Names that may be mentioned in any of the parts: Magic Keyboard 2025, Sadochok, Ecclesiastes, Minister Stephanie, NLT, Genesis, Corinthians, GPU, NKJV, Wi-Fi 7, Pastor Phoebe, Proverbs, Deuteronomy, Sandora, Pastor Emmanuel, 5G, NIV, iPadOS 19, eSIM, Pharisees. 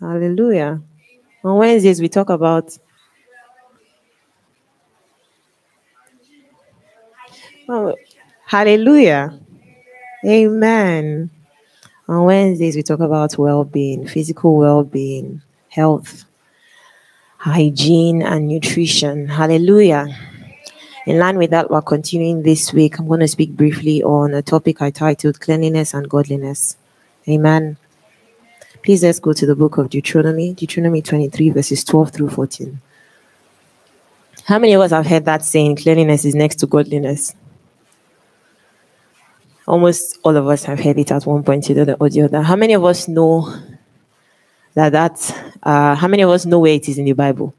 Hallelujah. On Wednesdays, we talk about... Oh, hallelujah. Amen. On Wednesdays, we talk about well-being, physical well-being, health, hygiene, and nutrition. Hallelujah. In line with that, we're continuing this week. I'm going to speak briefly on a topic I titled Cleanliness and Godliness. Amen. Please let's go to the book of Deuteronomy, Deuteronomy 23, verses 12 through 14. How many of us have heard that saying, cleanliness is next to godliness? Almost all of us have heard it at one point or the other. How many of us know how many of us know where it is in the Bible?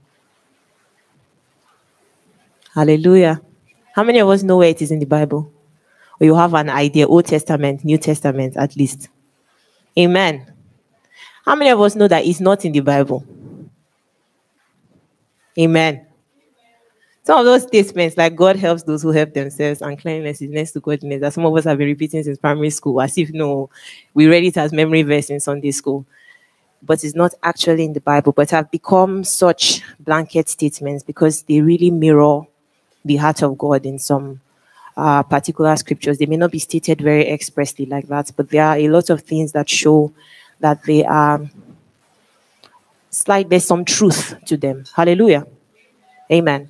Hallelujah. How many of us know where it is in the Bible? Or you have an idea, Old Testament, New Testament at least. Amen. How many of us know that it's not in the Bible? Amen. Some of those statements, like God helps those who help themselves and cleanliness is next to godliness, that some of us have been repeating since primary school, as if, no, we read it as memory verse in Sunday school. But it's not actually in the Bible, but have become such blanket statements because they really mirror the heart of God in some particular scriptures. They may not be stated very expressly like that, but there are a lot of things that show that they are slight, there's some truth to them. Hallelujah. Amen.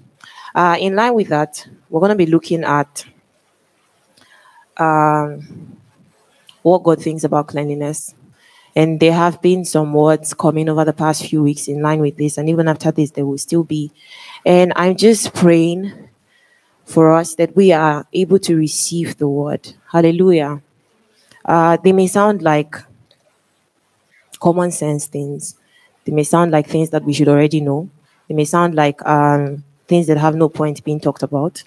In line with that, we're going to be looking at what God thinks about cleanliness. And there have been some words coming over the past few weeks in line with this. And even after this, there will still be. And I'm just praying for us that we are able to receive the word. Hallelujah. They may sound like common sense things. They may sound like things that we should already know. They may sound like things that have no point being talked about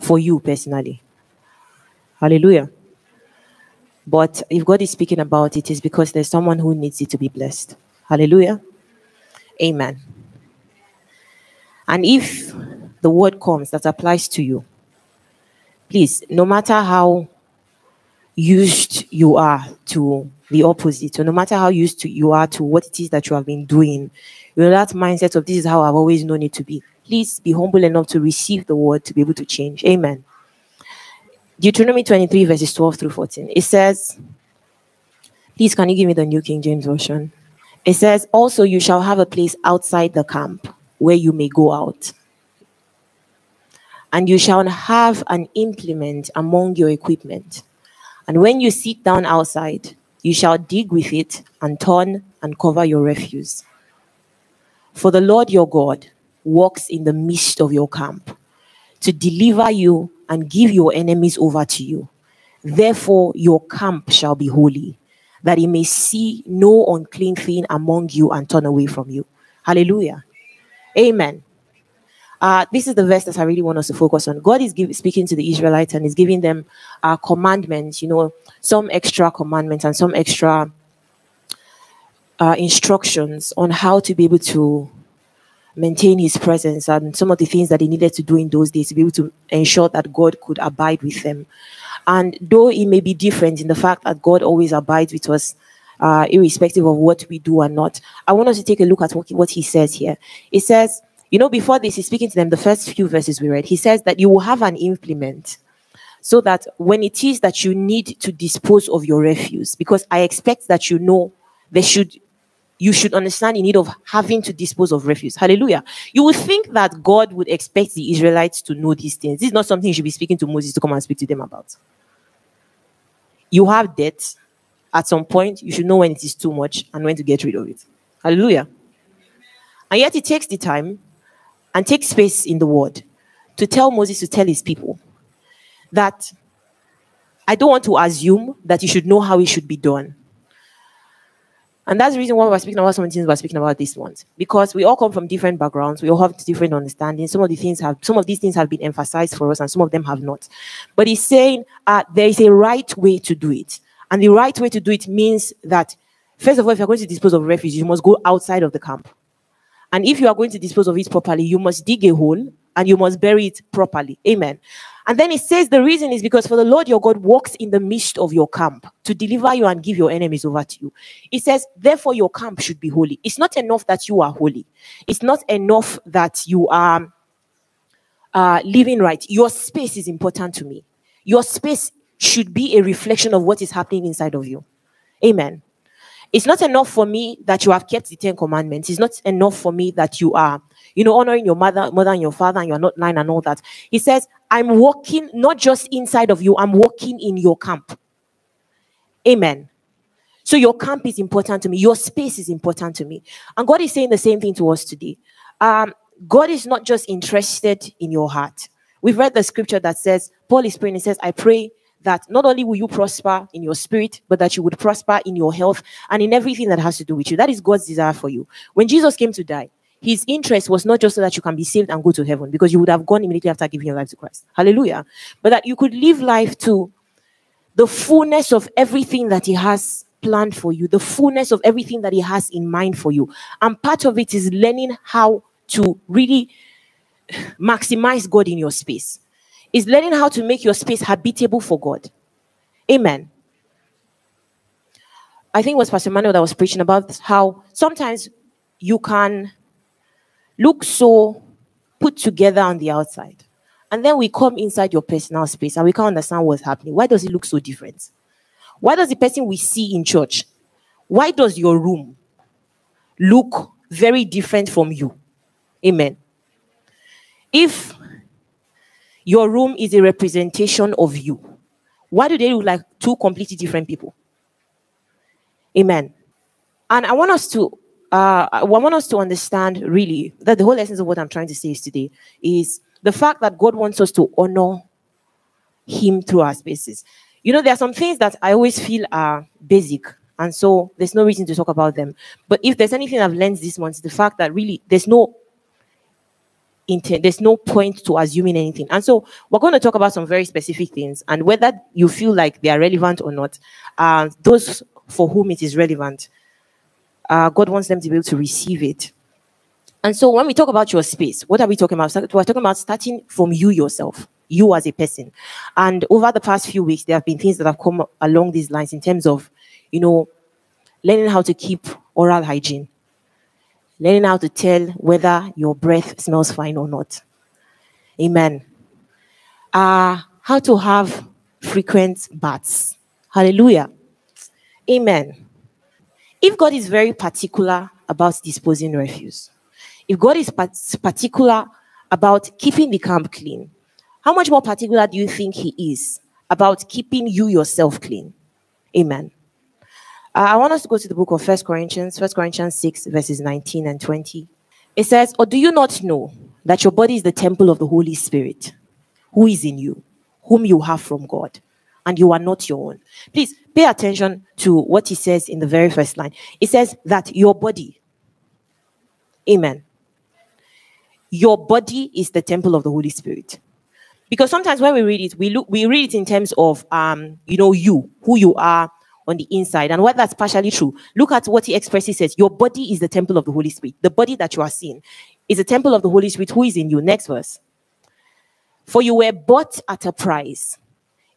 for you personally. Hallelujah. But if God is speaking about it, it's because there's someone who needs it to be blessed. Hallelujah. Amen. And if the word comes that applies to you, please, no matter how used you are to the opposite, so no matter how used to you are to what it is that you have been doing, you know, that mindset of this is how I've always known it to be. Please be humble enough to receive the word to be able to change. Amen. Deuteronomy 23, verses 12 through 14. It says, please, can you give me the New King James Version? It says, also you shall have a place outside the camp where you may go out. And you shall have an implement among your equipment. And when you sit down outside, you shall dig with it and turn and cover your refuse. For the Lord your God walks in the midst of your camp to deliver you and give your enemies over to you. Therefore, your camp shall be holy, that he may see no unclean thing among you and turn away from you. Hallelujah. Amen. This is the verse that I really want us to focus on. God is speaking to the Israelites and is giving them commandments, you know, some extra commandments and some extra instructions on how to be able to maintain his presence and some of the things that they needed to do in those days to be able to ensure that God could abide with them. And though it may be different in the fact that God always abides with us, irrespective of what we do or not, I want us to take a look at what he says here. It says, you know, before this, he's speaking to them, the first few verses we read, he says that you will have an implement so that when it is that you need to dispose of your refuse, because I expect that, you know, you should understand the need of having to dispose of refuse. Hallelujah. You would think that God would expect the Israelites to know these things. This is not something you should be speaking to Moses to come and speak to them about. You have debt. At some point, you should know when it is too much and when to get rid of it. Hallelujah. And yet it takes the time and takes space in the word to tell Moses to tell his people that I don't want to assume that you should know how it should be done. And that's the reason why we're speaking about some things we're speaking about this month. Because we all come from different backgrounds. We all have different understandings. Some of these things have been emphasized for us and some of them have not. But he's saying there is a right way to do it. And the right way to do it means that, first of all, if you're going to dispose of refuse, you must go outside of the camp. And if you are going to dispose of it properly, you must dig a hole and you must bury it properly. Amen. And then it says the reason is because for the Lord your God walks in the midst of your camp to deliver you and give your enemies over to you. It says, therefore, your camp should be holy. It's not enough that you are holy. It's not enough that you are living right. Your space is important to me. Your space should be a reflection of what is happening inside of you. Amen. It's not enough for me that you have kept the 10 commandments. It's not enough for me that you are, honoring your mother and your father, and you're not lying and all that. He says, I'm walking not just inside of you, I'm walking in your camp. Amen. So your camp is important to me. Your space is important to me. And God is saying the same thing to us today. God is not just interested in your heart. We've read the scripture that says, Paul is praying, he says, I pray that not only will you prosper in your spirit, but that you would prosper in your health and in everything that has to do with you. That is God's desire for you. When Jesus came to die, his interest was not just so that you can be saved and go to heaven, because you would have gone immediately after giving your life to Christ. Hallelujah. But that you could live life to the fullness of everything that he has planned for you, the fullness of everything that he has in mind for you. And part of it is learning how to really maximize God in your space. Is learning how to make your space habitable for God. Amen. I think it was Pastor Emmanuel that was preaching about how sometimes you can look so put together on the outside, and then we come inside your personal space and we can't understand what's happening. Why does it look so different? Why does the person we see in church, why does your room look very different from you? Amen. If your room is a representation of you, why do they look like two completely different people? Amen. And I want us to understand really that the whole essence of what I'm trying to say is today is the fact that God wants us to honor him through our spaces. There are some things that I always feel are basic, and so there's no reason to talk about them. But if there's anything I've learned this month, it's the fact that really there's no point to assuming anything. And so we're going to talk about some very specific things, and whether you feel like they are relevant or not, those for whom it is relevant, God wants them to be able to receive it. And so when we talk about your space, what are we talking about? We're talking about starting from you yourself, you as a person. And over the past few weeks, there have been things that have come along these lines in terms of, learning how to keep oral hygiene. Learning how to tell whether your breath smells fine or not. Amen. How to have frequent baths. Hallelujah. Amen. If God is very particular about disposing refuse, if God is particular about keeping the camp clean, how much more particular do you think he is about keeping you yourself clean? Amen. I want us to go to the book of 1 Corinthians 6, verses 19 and 20. It says, or do you not know that your body is the temple of the Holy Spirit, who is in you, whom you have from God, and you are not your own? Please pay attention to what he says in the very first line. It says that your body, amen, your body is the temple of the Holy Spirit. Because sometimes when we read it, we read it in terms of, you, who you are, on the inside. And while that's partially true, look at what he expressly says. Your body is the temple of the Holy Spirit. The body that you are seeing is the temple of the Holy Spirit who is in you. Next verse. For you were bought at a price.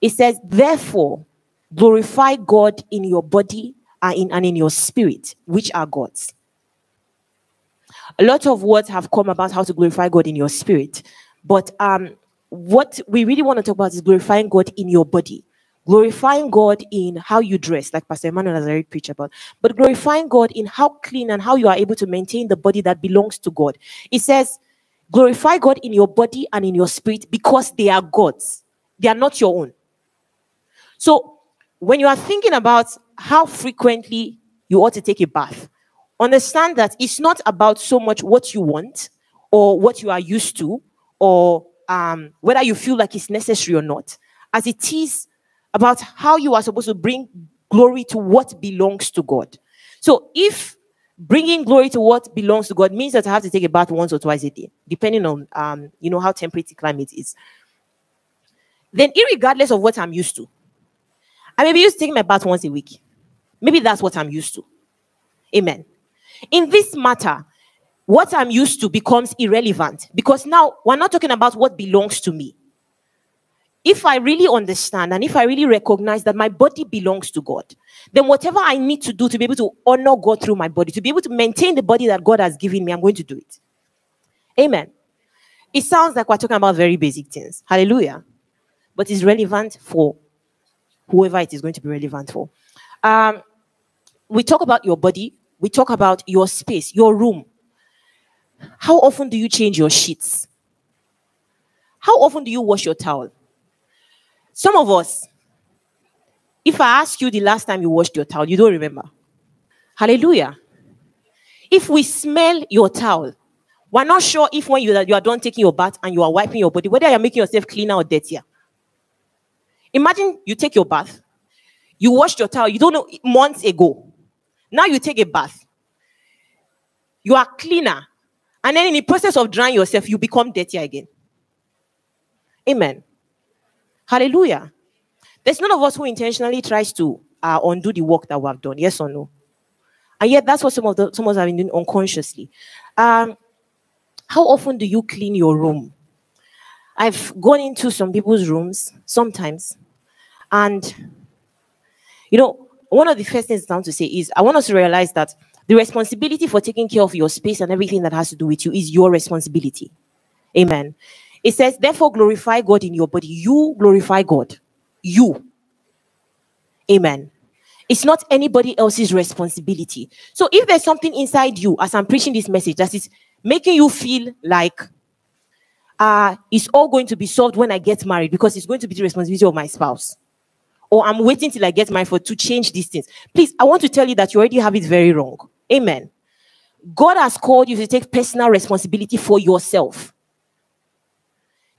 It says, therefore, glorify God in your body and in your spirit, which are God's. A lot of words have come about how to glorify God in your spirit. But what we really want to talk about is glorifying God in your body. Glorifying God in how you dress, like Pastor Emmanuel has already preached about, but glorifying God in how clean and how you are able to maintain the body that belongs to God. It says, glorify God in your body and in your spirit because they are God's. They are not your own. So when you are thinking about how frequently you ought to take a bath, understand that it's not about so much what you want or what you are used to or whether you feel like it's necessary or not, as it is about how you are supposed to bring glory to what belongs to God. So if bringing glory to what belongs to God means that I have to take a bath once or twice a day, depending on, how temperate the climate is, then irregardless of what I'm used to, I may be used to taking my bath once a week. Maybe that's what I'm used to. Amen. In this matter, what I'm used to becomes irrelevant, because now we're not talking about what belongs to me. If I really understand and if I really recognize that my body belongs to God, then whatever I need to do to be able to honor God through my body, to be able to maintain the body that God has given me, I'm going to do it. Amen. It sounds like we're talking about very basic things. Hallelujah. But it's relevant for whoever it is going to be relevant for. We talk about your body. We talk about your space, your room. How often do you change your sheets? How often do you wash your towel? Some of us, if I ask you the last time you washed your towel, you don't remember. Hallelujah. If we smell your towel, we're not sure if when you are done taking your bath and you are wiping your body, whether you're making yourself cleaner or dirtier. Imagine you take your bath, you washed your towel, you don't know, months ago. Now you take a bath. You are cleaner. And then in the process of drying yourself, you become dirty again. Amen. Hallelujah. There's none of us who intentionally tries to undo the work that we have done. Yes or no? And yet that's what some of us have been doing unconsciously. How often do you clean your room? I've gone into some people's rooms sometimes. And, you know, one of the first things I want to say is I want us to realize that the responsibility for taking care of your space and everything that has to do with you is your responsibility. Amen. It says, therefore, glorify God in your body. You glorify God. You. Amen. It's not anybody else's responsibility. So if there's something inside you, as I'm preaching this message, that is making you feel like it's all going to be solved when I get married because it's going to be the responsibility of my spouse, or I'm waiting till I get married to change these things. Please, I want to tell you that you already have it very wrong. Amen. God has called you to take personal responsibility for yourself.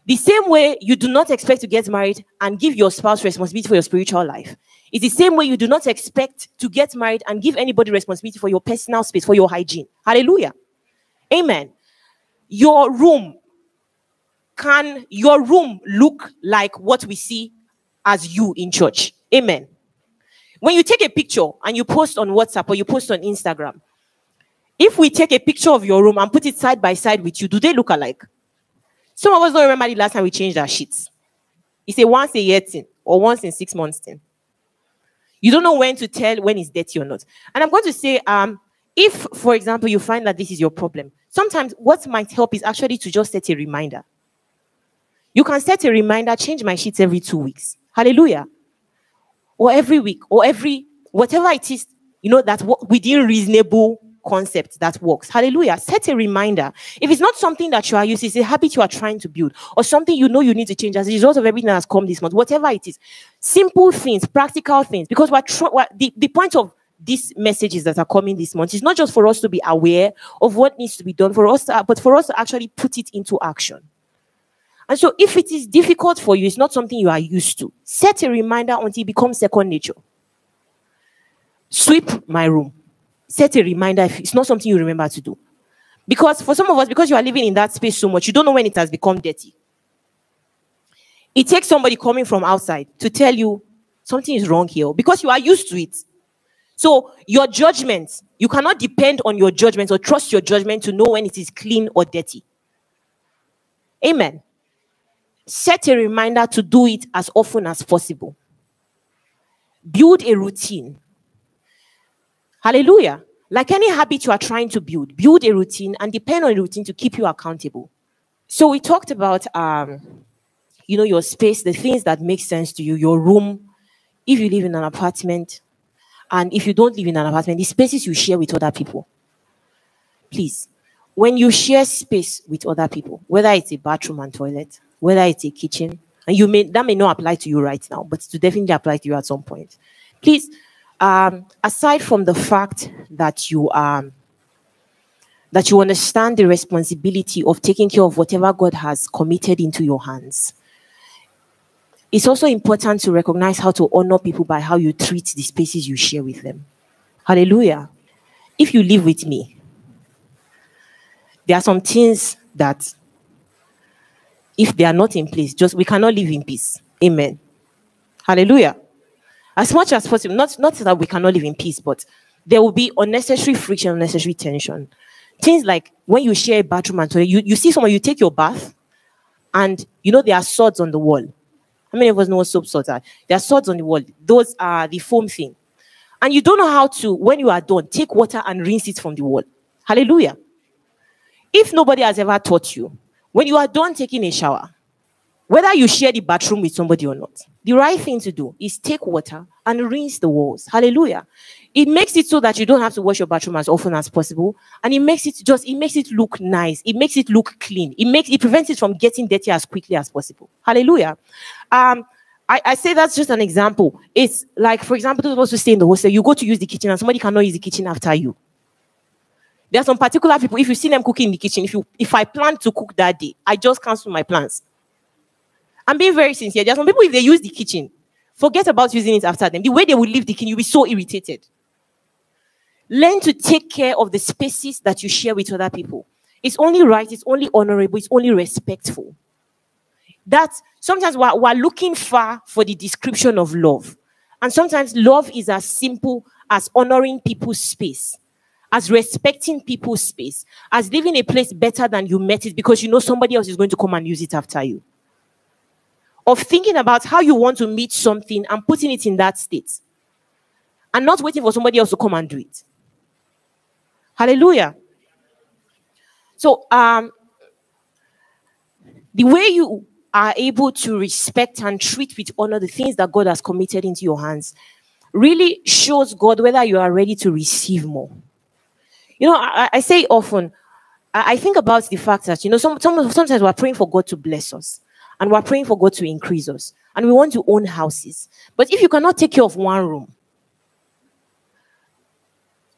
The same way you do not expect to get married and give your spouse responsibility for your spiritual life, it's the same way you do not expect to get married and give anybody responsibility for your personal space, for your hygiene. Hallelujah. Amen. Your room. Can your room look like what we see as you in church? Amen. When you take a picture and you post on WhatsApp or you post on Instagram, if we take a picture of your room and put it side by side with you, do they look alike? Some of us don't remember the last time we changed our sheets. It's a once a year thing or once in 6 months thing. You don't know when to tell when it's dirty or not. And I'm going to say, if, for example, you find that this is your problem, sometimes what might help is actually to just set a reminder. You can set a reminder, change my sheets every 2 weeks. Hallelujah. Or every week, or every, whatever it is, you know, that within reasonable concept that works. Hallelujah. Set a reminder. If it's not something that you are used to, it's a habit you are trying to build, or something you know you need to change as a result of everything that has come this month, whatever it is. Simple things, practical things, because the point of these messages that are coming this month is not just for us to be aware of what needs to be done, for us, but for us to actually put it into action. And so if it is difficult for you, it's not something you are used to, set a reminder until it becomes second nature. Sweep my room. Set a reminder if it's not something you remember to do. Because for some of us, because you are living in that space so much, you don't know when it has become dirty. It takes somebody coming from outside to tell you something is wrong here because you are used to it. So your judgment, you cannot depend on your judgment or trust your judgment to know when it is clean or dirty. Amen. Set a reminder to do it as often as possible. Build a routine. Hallelujah. Like any habit you are trying to build a routine and depend on a routine to keep you accountable. So we talked about, you know, your space, the things that make sense to you, your room, if you live in an apartment, and if you don't live in an apartment, the spaces you share with other people. Please, when you share space with other people, whether it's a bathroom and toilet, whether it's a kitchen, and that may not apply to you right now, but to definitely apply to you at some point. Please, aside from the fact that you understand the responsibility of taking care of whatever God has committed into your hands, it's also important to recognize how to honor people by how you treat the spaces you share with them. Hallelujah. If you live with me, there are some things that if they are not in place, we cannot live in peace. Amen. Hallelujah. As much as possible, not that we cannot live in peace, but there will be unnecessary friction, unnecessary tension. Things like when you share a bathroom and toilet, you see someone, you take your bath, and you know there are swords on the wall. How many of us know what soap swords are? There are swords on the wall. Those are the foam thing. And you don't know how to, when you are done, take water and rinse it from the wall. Hallelujah. If nobody has ever taught you, when you are done taking a shower, whether you share the bathroom with somebody or not, the right thing to do is take water and rinse the walls. Hallelujah. It makes it so that you don't have to wash your bathroom as often as possible. And it makes it look nice. It makes it look clean. It prevents it from getting dirty as quickly as possible. Hallelujah. I say that's just an example. It's like, for example, those of us who stay in the hostel, you go to use the kitchen and somebody cannot use the kitchen after you. There are some particular people, if you see them cooking in the kitchen, if I plan to cook that day, I just cancel my plans. I'm being very sincere. There are some people, if they use the kitchen, forget about using it after them. The way they will leave the kitchen, you'll be so irritated. Learn to take care of the spaces that you share with other people. It's only right, it's only honorable, it's only respectful. That sometimes we're looking far for the description of love. And sometimes love is as simple as honoring people's space, as respecting people's space, as leaving a place better than you met it because you know somebody else is going to come and use it after you. Of thinking about how you want to meet something and putting it in that state. And not waiting for somebody else to come and do it. Hallelujah. So, the way you are able to respect and treat with honor the things that God has committed into your hands really shows God whether you are ready to receive more. You know, I say often, I think about the fact that, you know, sometimes we're praying for God to bless us. And we're praying for God to increase us. And we want to own houses. But if you cannot take care of one room,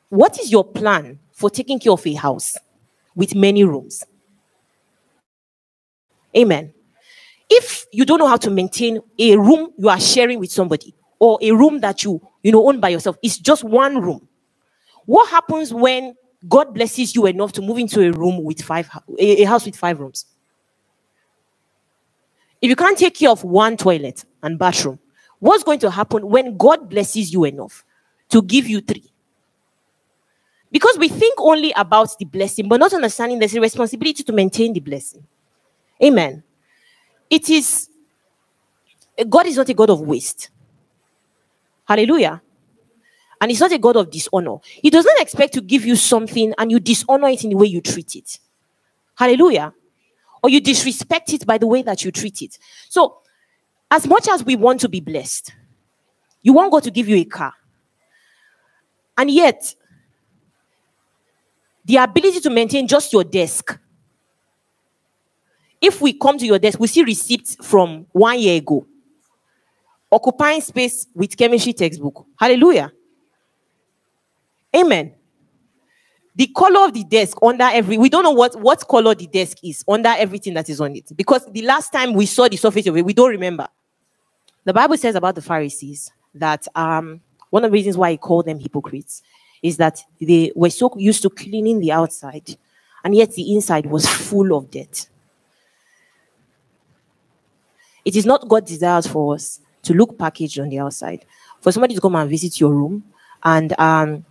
what is your plan for taking care of a house with many rooms? Amen. If you don't know how to maintain a room you are sharing with somebody or a room that you know, own by yourself, it's just one room. What happens when God blesses you enough to move into a house with 5 rooms? If you can't take care of one toilet and bathroom, what's going to happen when God blesses you enough to give you 3? Because we think only about the blessing, but not understanding there's a responsibility to maintain the blessing. Amen. God is not a God of waste. Hallelujah. And he's not a God of dishonor. He does not expect to give you something and you dishonor it in the way you treat it. Hallelujah. Or you disrespect it by the way that you treat it. So, as much as we want to be blessed, you want God to give you a car. And yet, the ability to maintain just your desk. If we come to your desk, we see receipts from 1 year ago. Occupying space with chemistry textbook. Hallelujah. Amen. The color of the desk under we don't know what color the desk is under everything that is on it. Because the last time we saw the surface of it, we don't remember. The Bible says about the Pharisees that one of the reasons why he called them hypocrites is that they were so used to cleaning the outside, and yet the inside was full of dirt. It is not God's desire for us to look packaged on the outside. For somebody to come and visit your room and...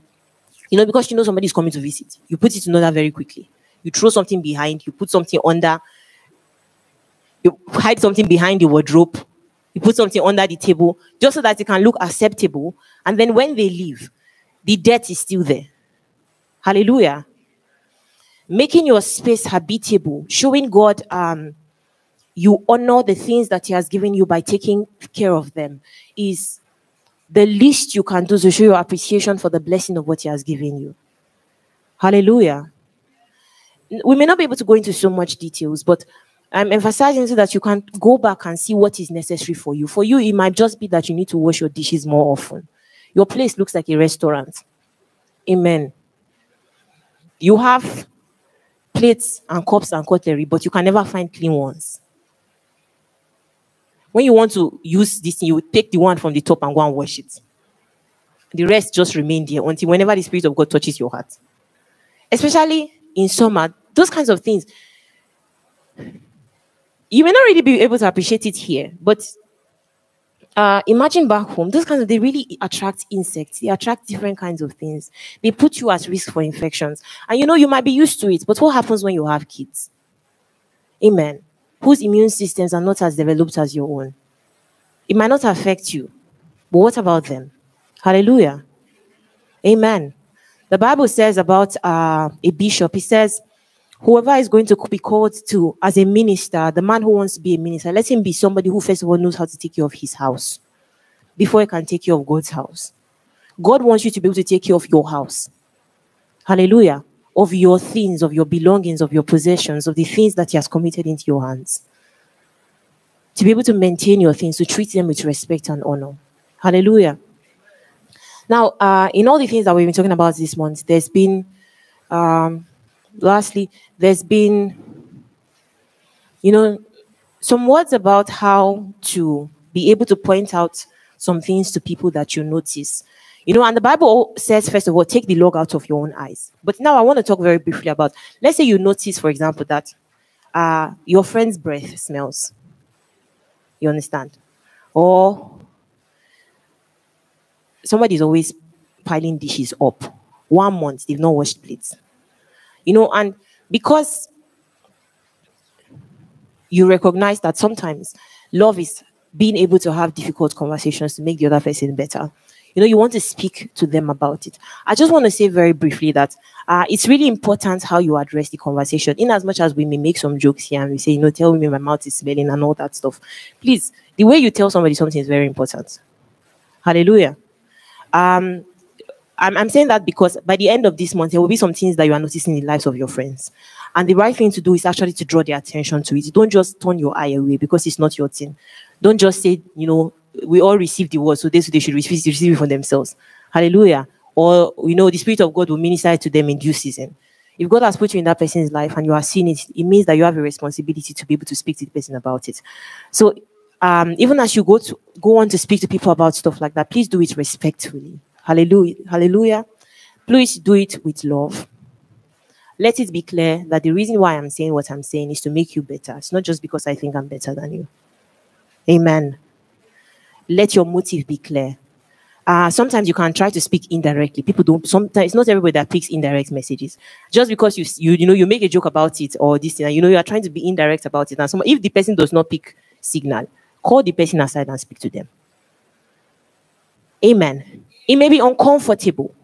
you know, because you know somebody's coming to visit. You put it in order very quickly. You throw something behind. You put something under. You hide something behind the wardrobe. You put something under the table, just so that it can look acceptable. And then when they leave, the dirt is still there. Hallelujah. Making your space habitable. Showing God you honor the things that he has given you by taking care of them is the least you can do is to show your appreciation for the blessing of what he has given you. Hallelujah. We may not be able to go into so much details, but I'm emphasizing so that you can go back and see what is necessary for you. For you, it might just be that you need to wash your dishes more often. Your place looks like a restaurant. Amen. You have plates and cups and cutlery, but you can never find clean ones. When you want to use this thing, you take the one from the top and go and wash it. The rest just remain there until whenever the Spirit of God touches your heart. Especially in summer, those kinds of things. You may not really be able to appreciate it here, but Imagine back home, those kinds of, they really attract insects. They attract different kinds of things. They put you at risk for infections. And you know, you might be used to it, but what happens when you have kids? Amen. Whose immune systems are not as developed as your own. It might not affect you, but what about them? Hallelujah. Amen. The Bible says about a bishop, it says, whoever is going to be called to as a minister, the man who wants to be a minister, let him be somebody who first of all knows how to take care of his house before he can take care of God's house. God wants you to be able to take care of your house. Hallelujah. Of your things, of your belongings, of your possessions, of the things that he has committed into your hands. To be able to maintain your things, to treat them with respect and honor. Hallelujah. Now, in all the things that we've been talking about this month, there's been... lastly, there's been, you know, some words about how to be able to point out some things to people that you notice. You know, and the Bible says, first of all, take the log out of your own eyes. But now I want to talk very briefly about, let's say you notice, for example, that your friend's breath smells. You understand? Or somebody's always piling dishes up. 1 month, they've not washed plates. You know, and because you recognize that sometimes love is being able to have difficult conversations to make the other person better. You know, you want to speak to them about it. I just want to say very briefly that it's really important how you address the conversation. In as much as we may make some jokes here and we say, you know, tell me my mouth is smelling and all that stuff. Please, the way you tell somebody something is very important. Hallelujah. I'm saying that because by the end of this month, there will be some things that you are noticing in the lives of your friends. And the right thing to do is actually to draw their attention to it. Don't just turn your eye away because it's not your thing. Don't just say, you know, we all receive the word, so they should receive it for themselves. Hallelujah. Or, you know, the Spirit of God will minister to them in due season. If God has put you in that person's life and you are seeing it, it means that you have a responsibility to be able to speak to the person about it. So even as you go on to speak to people about stuff like that, please do it respectfully. Hallelujah. Hallelujah. Please do it with love. Let it be clear that the reason why I'm saying what I'm saying is to make you better. It's not just because I think I'm better than you. Amen. Let your motive be clear. Sometimes you can try to speak indirectly. People don't, sometimes it's not everybody that picks indirect messages. Just because you make a joke about it or this thing, and you know you are trying to be indirect about it. And so if the person does not pick signal, call the person aside and speak to them. Amen. It may be uncomfortable.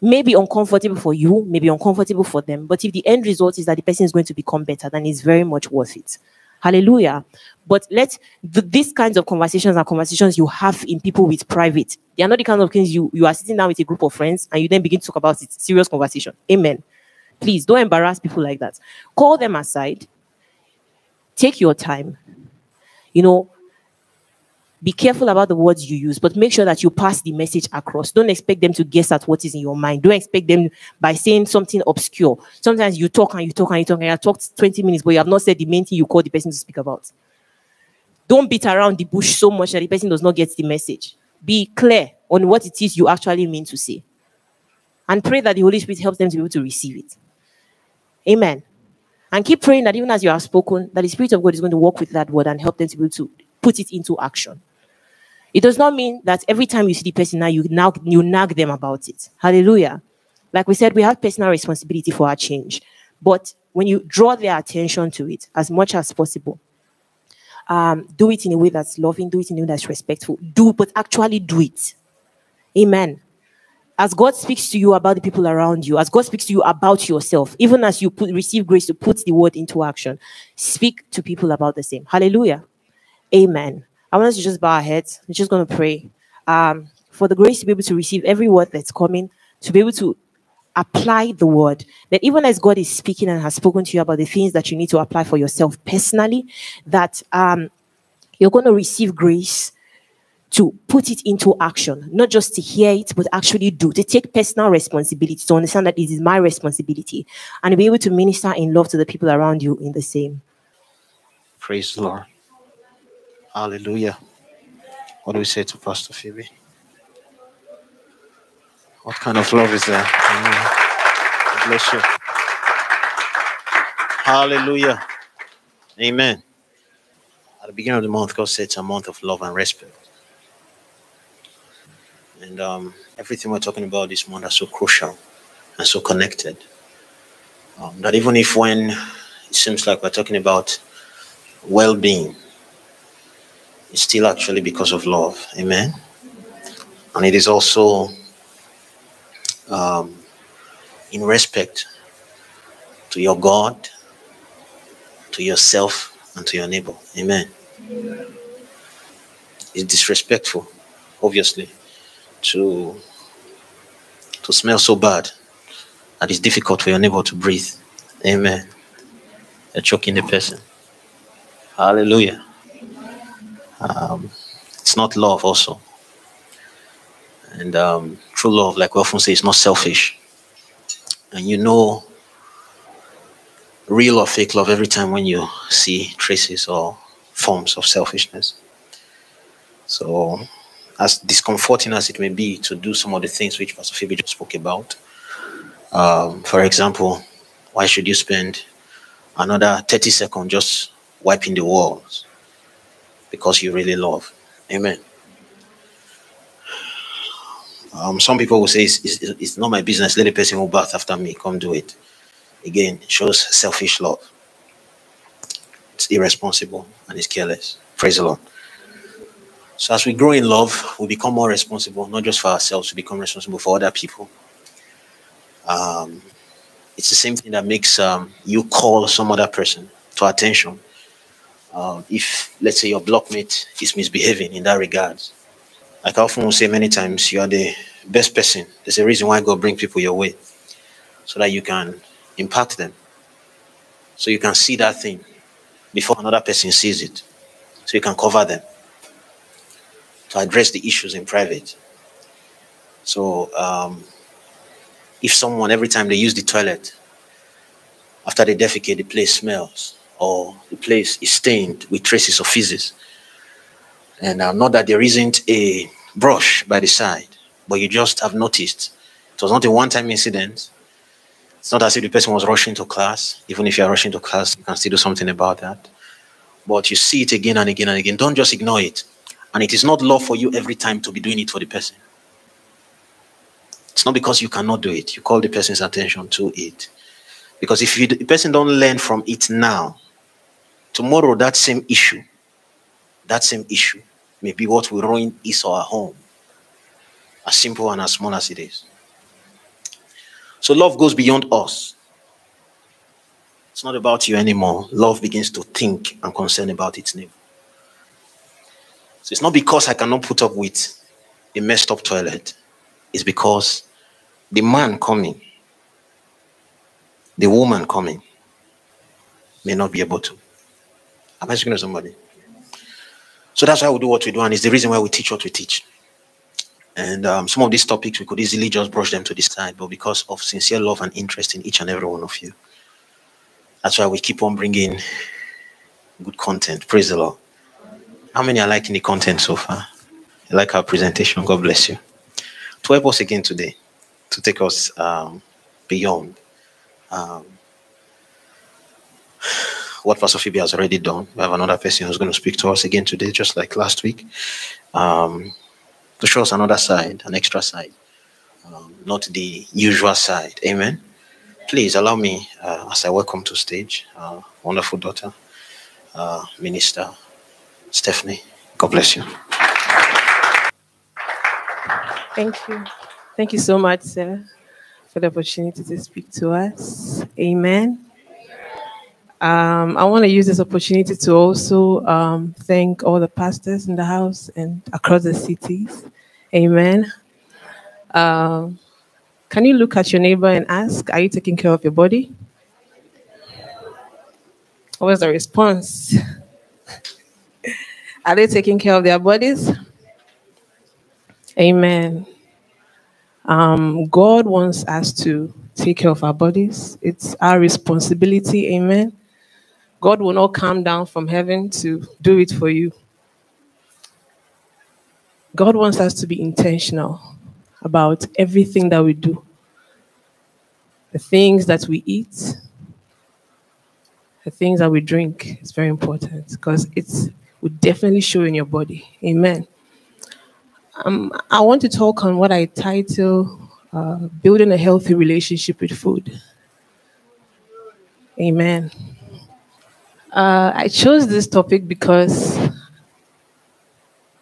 It may be uncomfortable for you, may be uncomfortable for them. But if the end result is that the person is going to become better, then it's very much worth it. Hallelujah. But these kinds of conversations are conversations you have in people with private. They are not the kind of things you are sitting down with a group of friends and you then begin to talk about it. Serious conversation. Amen. Please don't embarrass people like that. Call them aside. Take your time. You know, be careful about the words you use, but make sure that you pass the message across. Don't expect them to guess at what is in your mind. Don't expect them by saying something obscure. Sometimes you talk and you talk and you talk and you talked 20 minutes, but you have not said the main thing you called the person to speak about. Don't beat around the bush so much that the person does not get the message. Be clear on what it is you actually mean to say. And pray that the Holy Spirit helps them to be able to receive it. Amen. And keep praying that even as you have spoken, that the Spirit of God is going to walk with that word and help them to be able to put it into action. It does not mean that every time you see the person now, you nag them about it. Hallelujah. Like we said, we have personal responsibility for our change. But when you draw their attention to it as much as possible, do it in a way that's loving, do it in a way that's respectful. But actually do it. Amen. As God speaks to you about the people around you, as God speaks to you about yourself, even as you receive grace to put the word into action, speak to people about the same. Hallelujah. Amen. I want us to just bow our heads. We're just going to pray for the grace to be able to receive every word that's coming, to be able to apply the word. That even as God is speaking and has spoken to you about the things that you need to apply for yourself personally, that you're going to receive grace to put it into action, not just to hear it, but actually do, to take personal responsibility, to understand that it is my responsibility, and to be able to minister in love to the people around you in the same. Praise the Lord. Hallelujah. What do we say to Pastor Phoebe? What kind of love is there? Amen. God bless you. Hallelujah. Amen. At the beginning of the month, God said it's a month of love and respect. And everything we're talking about this month is so crucial and so connected. That even if when it seems like we're talking about well-being, it's still actually because of love. Amen. And it is also in respect to your God, to yourself, and to your neighbor. Amen. It's disrespectful, obviously, to smell so bad that it's difficult for your neighbor to breathe. Amen. You're choking the person. Hallelujah. It's not love also. And true love, like we often say, is not selfish. And you know real or fake love every time when you see traces or forms of selfishness. So, as discomforting as it may be to do some of the things which Pastor Phoebe just spoke about, for example, why should you spend another 30 seconds just wiping the walls? Because you really love. Amen. Some people will say, it's not my business. Let the person who bath after me come do it. Again, it shows selfish love. It's irresponsible and it's careless. Praise the Lord. So as we grow in love, we become more responsible, not just for ourselves, we become responsible for other people. It's the same thing that makes you call some other person to attention. If, let's say, your blockmate is misbehaving in that regard. Like I often will say many times, you are the best person. There's a reason why God brings people your way, so that you can impact them. So you can see that thing before another person sees it. So you can cover them, to address the issues in private. So if someone, every time they use the toilet, after they defecate, the place smells, or the place is stained with traces of feces. And not that there isn't a brush by the side, but you just have noticed. It was not a one-time incident. It's not as if the person was rushing to class. Even if you're rushing to class, you can still do something about that. But you see it again and again and again. Don't just ignore it. And it is not love for you every time to be doing it for the person. It's not because you cannot do it. You call the person's attention to it. Because if the person don't learn from it now, tomorrow that same issue may be what will ruin his or her home, as simple and as small as it is. So love goes beyond us. It's not about you anymore. Love begins to think and concern about its neighbor. So it's not because I cannot put up with a messed up toilet. It's because the man coming, the woman coming, may not be able to. Am I speaking to somebody? So that's why we do what we do, and it's the reason why we teach what we teach. And some of these topics, we could easily just brush them to the side, but because of sincere love and interest in each and every one of you, that's why we keep on bringing good content. Praise the Lord. How many are liking the content so far? You like our presentation? God bless you. To help us again today, to take us beyond what Pastor Phoebe has already done. We have another person who's going to speak to us again today, just like last week, to show us another side, an extra side, not the usual side. Amen. Please allow me, as I welcome to stage, wonderful daughter, Minister Stephanie. God bless you. Thank you. Thank you so much, sir, for the opportunity to speak to us. Amen. I want to use this opportunity to also thank all the pastors in the house and across the cities. Amen. Can you look at your neighbor and ask, are you taking care of your body? What was the response? Are they taking care of their bodies? Amen. God wants us to take care of our bodies. It's our responsibility. Amen. God will not come down from heaven to do it for you. God wants us to be intentional about everything that we do. The things that we eat, the things that we drink is very important, because it will definitely show in your body. Amen. I want to talk on what I title Building a Healthy Relationship with Food. Amen. I chose this topic because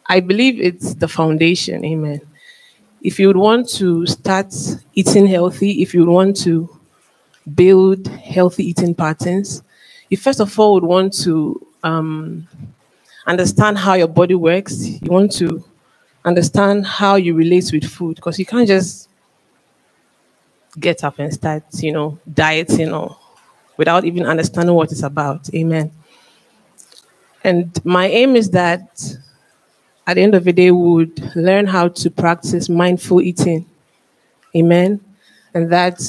I believe it's the foundation. Amen. If you would want to start eating healthy, if you would want to build healthy eating patterns, you first of all would want to understand how your body works. You want to understand how you relate with food, because you can't just get up and start, dieting or without even understanding what it's about. Amen. And my aim is that at the end of the day, we would learn how to practice mindful eating. Amen. And that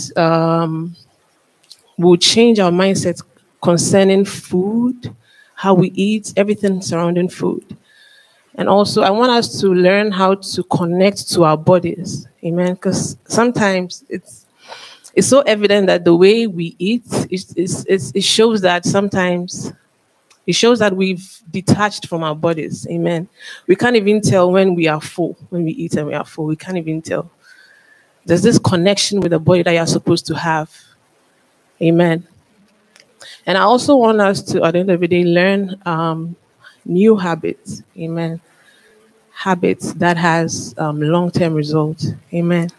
will change our mindset concerning food, how we eat, everything surrounding food. And also, I want us to learn how to connect to our bodies. Amen. Because sometimes it's so evident that the way we eat, it shows that we've detached from our bodies. Amen. We can't even tell when we are full, when we eat and we are full. We can't even tell. There's this connection with the body that you're supposed to have. Amen. And I also want us to, at the end of the day, learn new habits. Amen. Habits that has long-term results. Amen.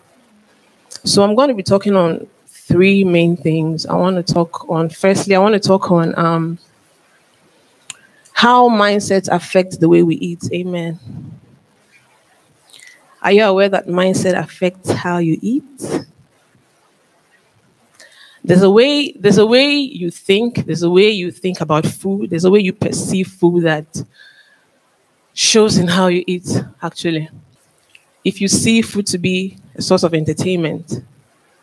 So I'm going to be talking on three main things. I want to talk on, firstly, I want to talk on how mindsets affect the way we eat. Amen. Are you aware that mindset affects how you eat? There's a way you think, there's a way you think about food, there's a way you perceive food that shows in how you eat, actually. If you see food to be a source of entertainment,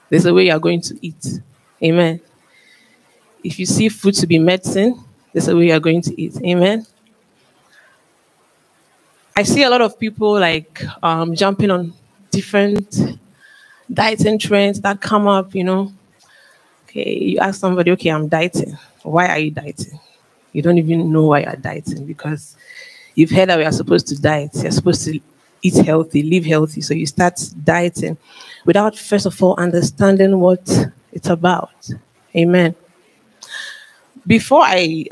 there's a way you're going to eat. Amen. If you see food to be medicine, there's a way you're going to eat. Amen. I see a lot of people jumping on different dieting trends that come up, Okay, you ask somebody, okay, I'm dieting. Why are you dieting? You don't even know why you're dieting, because you've heard that we are supposed to diet. You're supposed to eat healthy, live healthy. So you start dieting without, first of all, understanding what it's about. Amen. Before I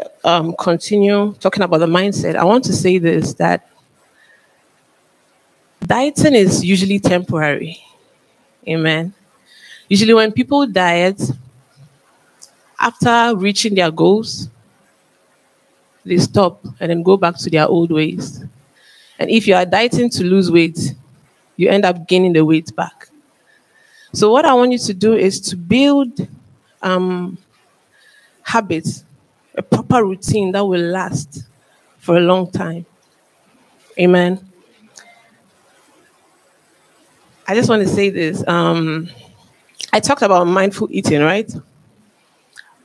continue talking about the mindset, I want to say this, that dieting is usually temporary. Amen. Usually when people diet, after reaching their goals, they stop and then go back to their old ways. And if you are dieting to lose weight, you end up gaining the weight back. So what I want you to do is to build habits, a proper routine that will last for a long time. Amen. I just want to say this. I talked about mindful eating, right?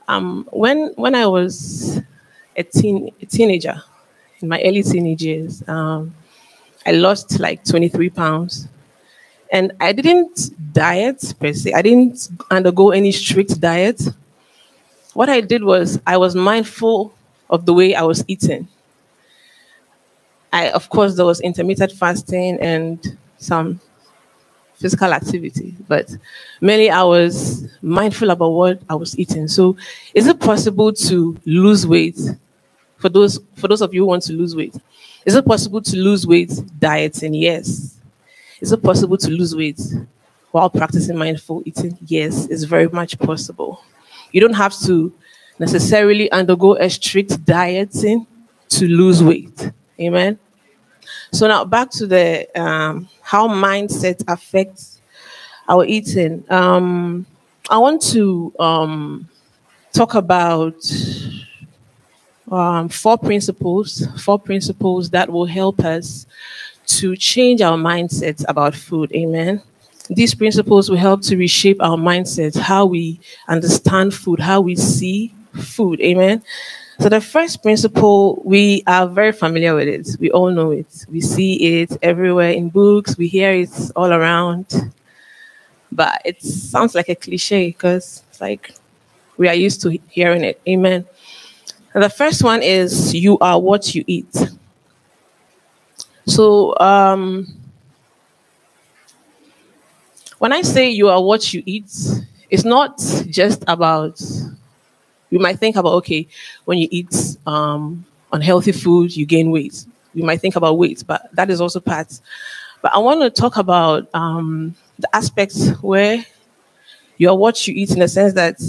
When I was a teenager, in my early teenage years, I lost 23 pounds. And I didn't diet per se. I didn't undergo any strict diet. What I did was I was mindful of the way I was eating. Of course, there was intermittent fasting and some physical activity, but mainly I was mindful about what I was eating. So is it possible to lose weight? For those of you who want to lose weight, is it possible to lose weight dieting? Yes. Is it possible to lose weight while practicing mindful eating? Yes, it's very much possible. You don't have to necessarily undergo a strict dieting to lose weight. Amen. So now back to the how mindset affects our eating. I want to talk about four principles that will help us to change our mindsets about food. Amen. These principles will help to reshape our mindsets, how we understand food, how we see food. Amen. So the first principle, we are very familiar with it. We all know it. We see it everywhere in books. We hear it all around. But it sounds like a cliche because it's we are used to hearing it. Amen. And the first one is you are what you eat. So When I say you are what you eat, it's not just about, you might think about, okay, when you eat unhealthy food, you gain weight. You might think about weight, but that is also part. But I want to talk about the aspects where you are what you eat, in the sense that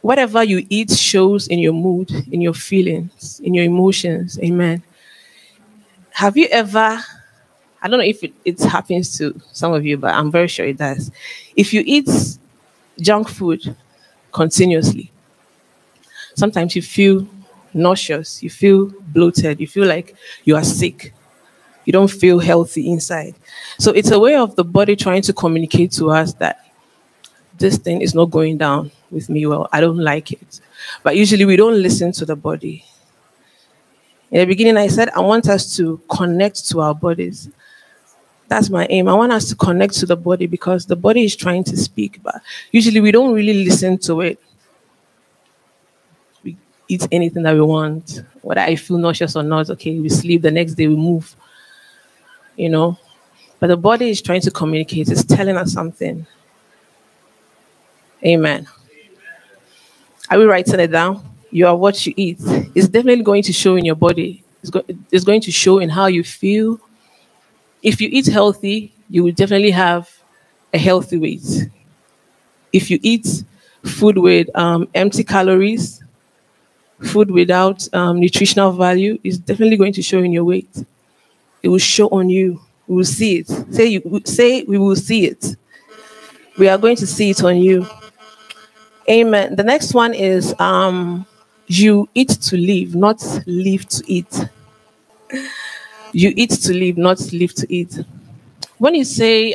whatever you eat shows in your mood, in your feelings, in your emotions. Amen. Have you ever, I don't know if it happens to some of you, but I'm very sure it does. If you eat junk food continuously, sometimes you feel nauseous, you feel bloated, you feel like you are sick. You don't feel healthy inside. So it's a way of the body trying to communicate to us that this thing is not going down with me well. I don't like it. But usually we don't listen to the body. In the beginning, I said, I want us to connect to our bodies. That's my aim. I want us to connect to the body, because the body is trying to speak, but usually we don't really listen to it. We eat anything that we want, whether I feel nauseous or not. Okay, we sleep. The next day we move. You know, but the body is trying to communicate. It's telling us something. Amen. Are we writing it down? You are what you eat. It's definitely going to show in your body. It's going to show in how you feel. If you eat healthy, you will definitely have a healthy weight. If you eat food with empty calories, food without nutritional value, it's definitely going to show in your weight. It will show on you. We will see it. Say we will see it. We are going to see it on you. Amen. The next one is you eat to live, not live to eat. You eat to live, not live to eat. When you say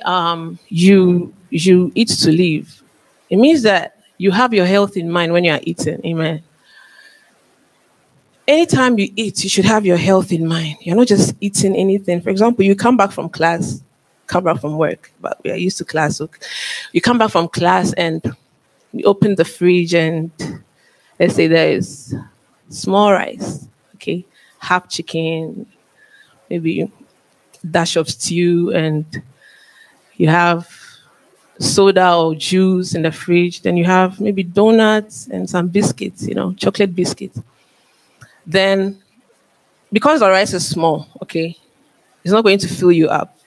you eat to live, it means that you have your health in mind when you are eating. Amen. Anytime you eat, you should have your health in mind. You're not just eating anything. For example, you come back from class, come back from work, but we are used to class. So you come back from class and you open the fridge, and let's say there is small rice, okay, half chicken, maybe a dash of stew, and you have soda or juice in the fridge. Then you have maybe donuts and some biscuits, you know, chocolate biscuits. Then, because the rice is small, okay, it's not going to fill you up.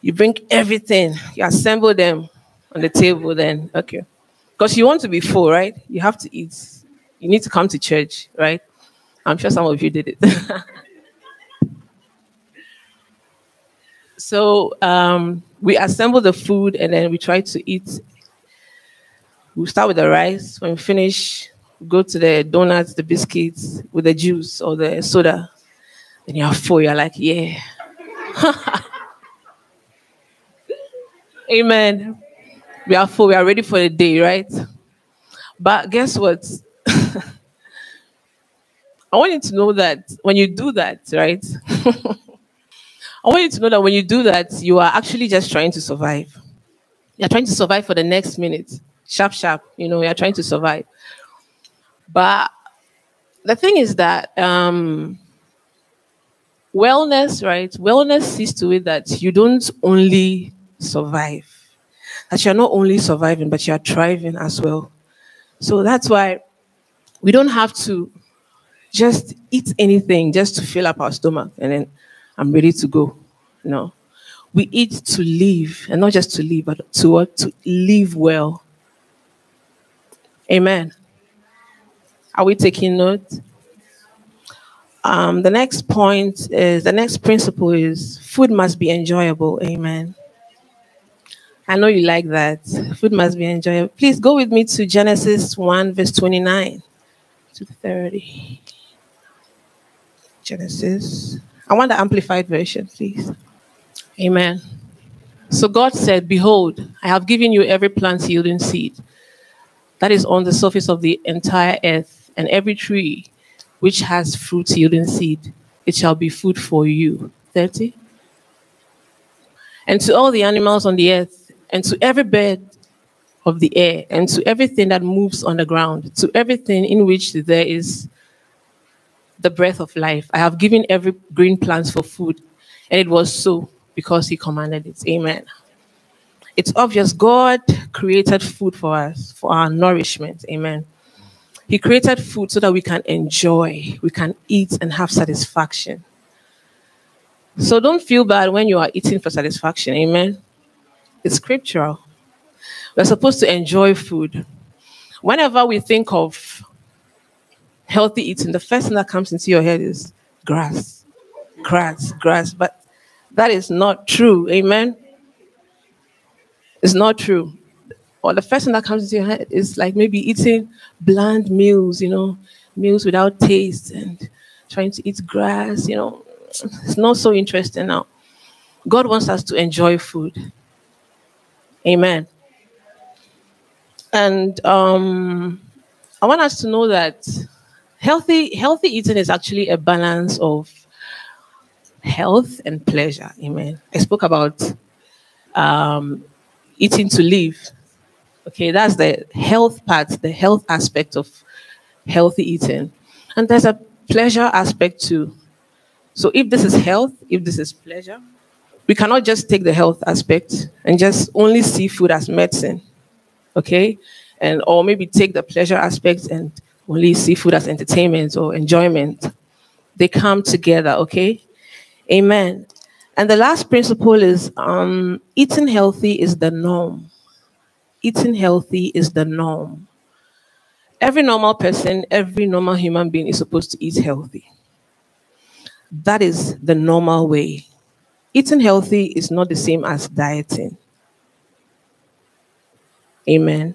You bring everything, you assemble them on the table then, okay. Because you want to be full, right? You have to eat. You need to come to church, right? I'm sure some of you did it. So we assemble the food and then we try to eat. We start with the rice. When we finish, go to the donuts, the biscuits, with the juice or the soda. Then you're full. You're like, yeah. Amen. We are full. We are ready for the day, right? But guess what? I want you to know that when you do that, right? I want you to know that when you do that, you are actually just trying to survive. You're trying to survive for the next minute. Sharp, sharp. You know, you're trying to survive. But the thing is that wellness, right? Wellness sees to it that you don't only survive, that you're not only surviving, but you're thriving as well. So that's why we don't have to just eat anything just to fill up our stomach and then I'm ready to go. No. We eat to live, and not just to live, but to live well. Amen. Are we taking note? The next point is, the next principle is, food must be enjoyable. Amen. I know you like that. Food must be enjoyable. Please go with me to Genesis 1, verse 29 to 30. Genesis. I want the amplified version, please. Amen. So God said, "Behold, I have given you every plant yielding seed that is on the surface of the entire earth, and every tree which has fruit yielding seed. It shall be food for you." 30. "And to all the animals on the earth, and to every bird of the air, and to everything that moves on the ground, to everything in which there is the breath of life, I have given every green plant for food." And it was so. because he commanded it. Amen. It's obvious God created food for us, for our nourishment. Amen. He created food so that we can enjoy, we can eat and have satisfaction. So don't feel bad when you are eating for satisfaction. Amen. It's scriptural. We're supposed to enjoy food. Whenever we think of healthy eating, the first thing that comes into your head is grass, grass, grass. But that is not true. Amen. It's not true. Or the first thing that comes into your head is like maybe eating bland meals, you know, meals without taste and trying to eat grass, you know. It's not so interesting now. God wants us to enjoy food. Amen. And I want us to know that healthy eating is actually a balance of health and pleasure. Amen. I spoke about eating to live. Okay, that's the health part, the health aspect of healthy eating. And there's a pleasure aspect too. So if this is health, if this is pleasure, we cannot just take the health aspect and just only see food as medicine. Okay? And or maybe take the pleasure aspect and only see food as entertainment or enjoyment. They come together, okay? Amen. And the last principle is eating healthy is the norm. Eating healthy is the norm. Every normal person, every normal human being is supposed to eat healthy. That is the normal way. Eating healthy is not the same as dieting. Amen.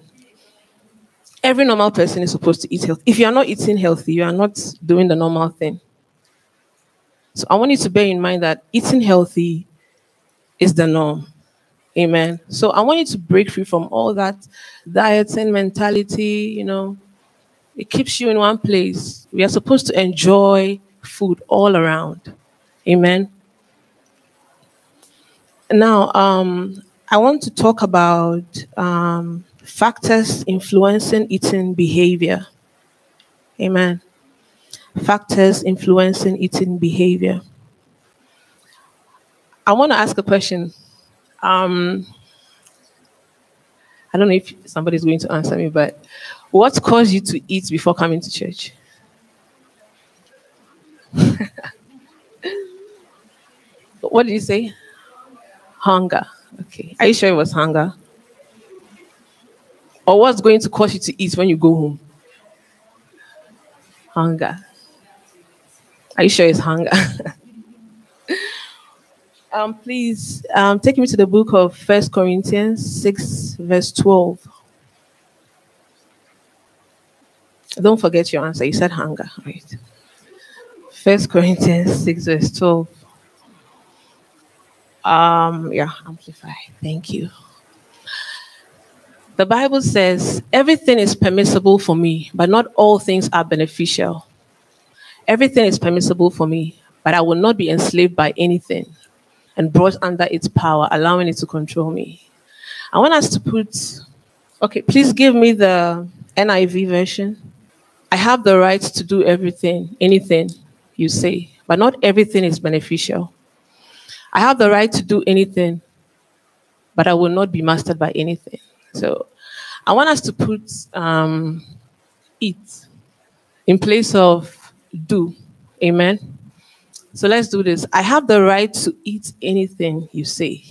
Every normal person is supposed to eat healthy. If you are not eating healthy, you are not doing the normal thing. So I want you to bear in mind that eating healthy is the norm. Amen. So I want you to break free from all that dieting mentality, you know. It keeps you in one place. We are supposed to enjoy food all around. Amen. Now, I want to talk about factors influencing eating behavior. Amen. Factors influencing eating behavior. I want to ask a question. I don't know if somebody's going to answer me, but what caused you to eat before coming to church? What did you say? Hunger. Okay. Are you sure it was hunger? Or what's going to cause you to eat when you go home? Hunger. Are you sure it's hunger? Please take me to the book of 1 Corinthians 6, verse 12. Don't forget your answer. You said hunger, right? 1 Corinthians 6, verse 12. Amplify. Thank you. The Bible says, everything is permissible for me, but not all things are beneficial. Everything is permissible for me, but I will not be enslaved by anything and brought under its power, allowing it to control me. I want us to put, okay, please give me the NIV version. I have the right to do everything, anything you say, but not everything is beneficial. I have the right to do anything, but I will not be mastered by anything. So I want us to put eat in place of do. Amen. So let's do this. I have the right to eat anything you say,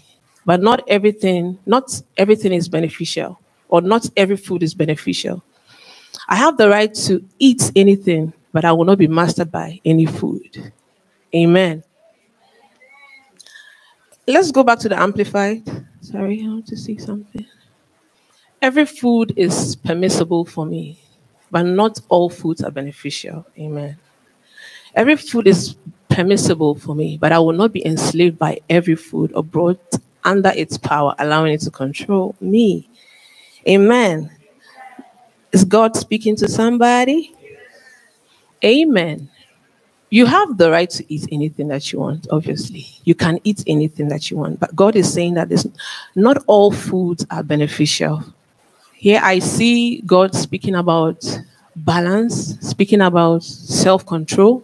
but not everything is beneficial, or not every food is beneficial. I have the right to eat anything, but I will not be mastered by any food. Amen. Let's go back to the Amplified. Sorry, I want to see something. Every food is permissible for me, but not all foods are beneficial. Amen. Every food is permissible for me, but I will not be enslaved by every food or brought under its power, allowing it to control me. Amen. Is God speaking to somebody? Amen. You have the right to eat anything that you want, obviously. You can eat anything that you want. But God is saying that not all foods are beneficial. Here I see God speaking about balance, speaking about self-control.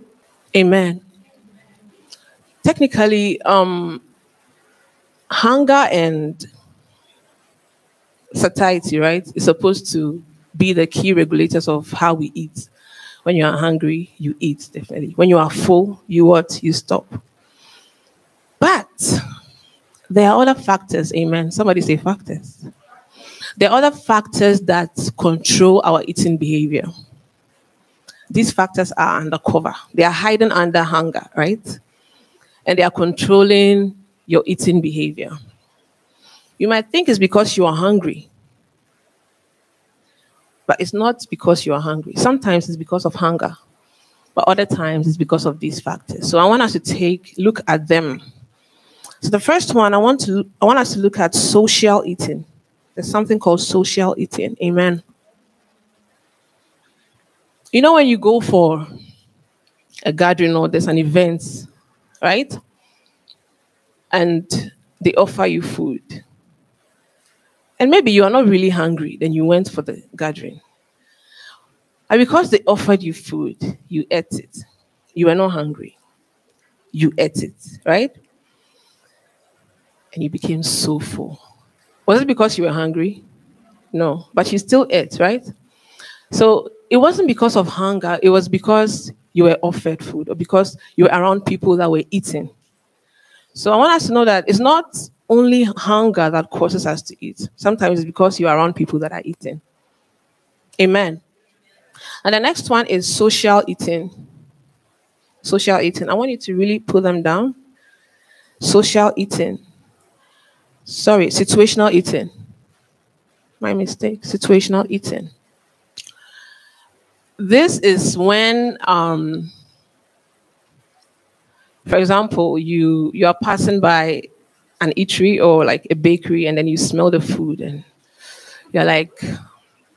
Amen. Technically, hunger and satiety, right, is supposed to be the key regulators of how we eat. When you are hungry, you eat, definitely. When you are full, you what? You stop. But there are other factors, amen. Somebody say factors. There are other factors that control our eating behavior. These factors are undercover. They are hiding under hunger, right? And they are controlling your eating behavior. You might think it's because you are hungry. But it's not because you are hungry. Sometimes it's because of hunger. But other times it's because of these factors. So I want us to look at them. So the first one, I want us to look at social eating. There's something called social eating. Amen. You know when you go for a gathering or there's an event, right? And they offer you food. And maybe you are not really hungry, then you went for the gathering. And because they offered you food, you ate it. You were not hungry. You ate it, right? And you became so full. Was it because you were hungry? No, but you still ate, right? So it wasn't because of hunger. It was because you were offered food or because you were around people that were eating. So I want us to know that it's not only hunger that causes us to eat. Sometimes it's because you are around people that are eating. Amen. And the next one is social eating. Social eating. I want you to really pull them down. Social eating. Sorry, situational eating. My mistake. Situational eating. This is when, for example, you are passing by an eatery or like a bakery, and then you smell the food, and you're like,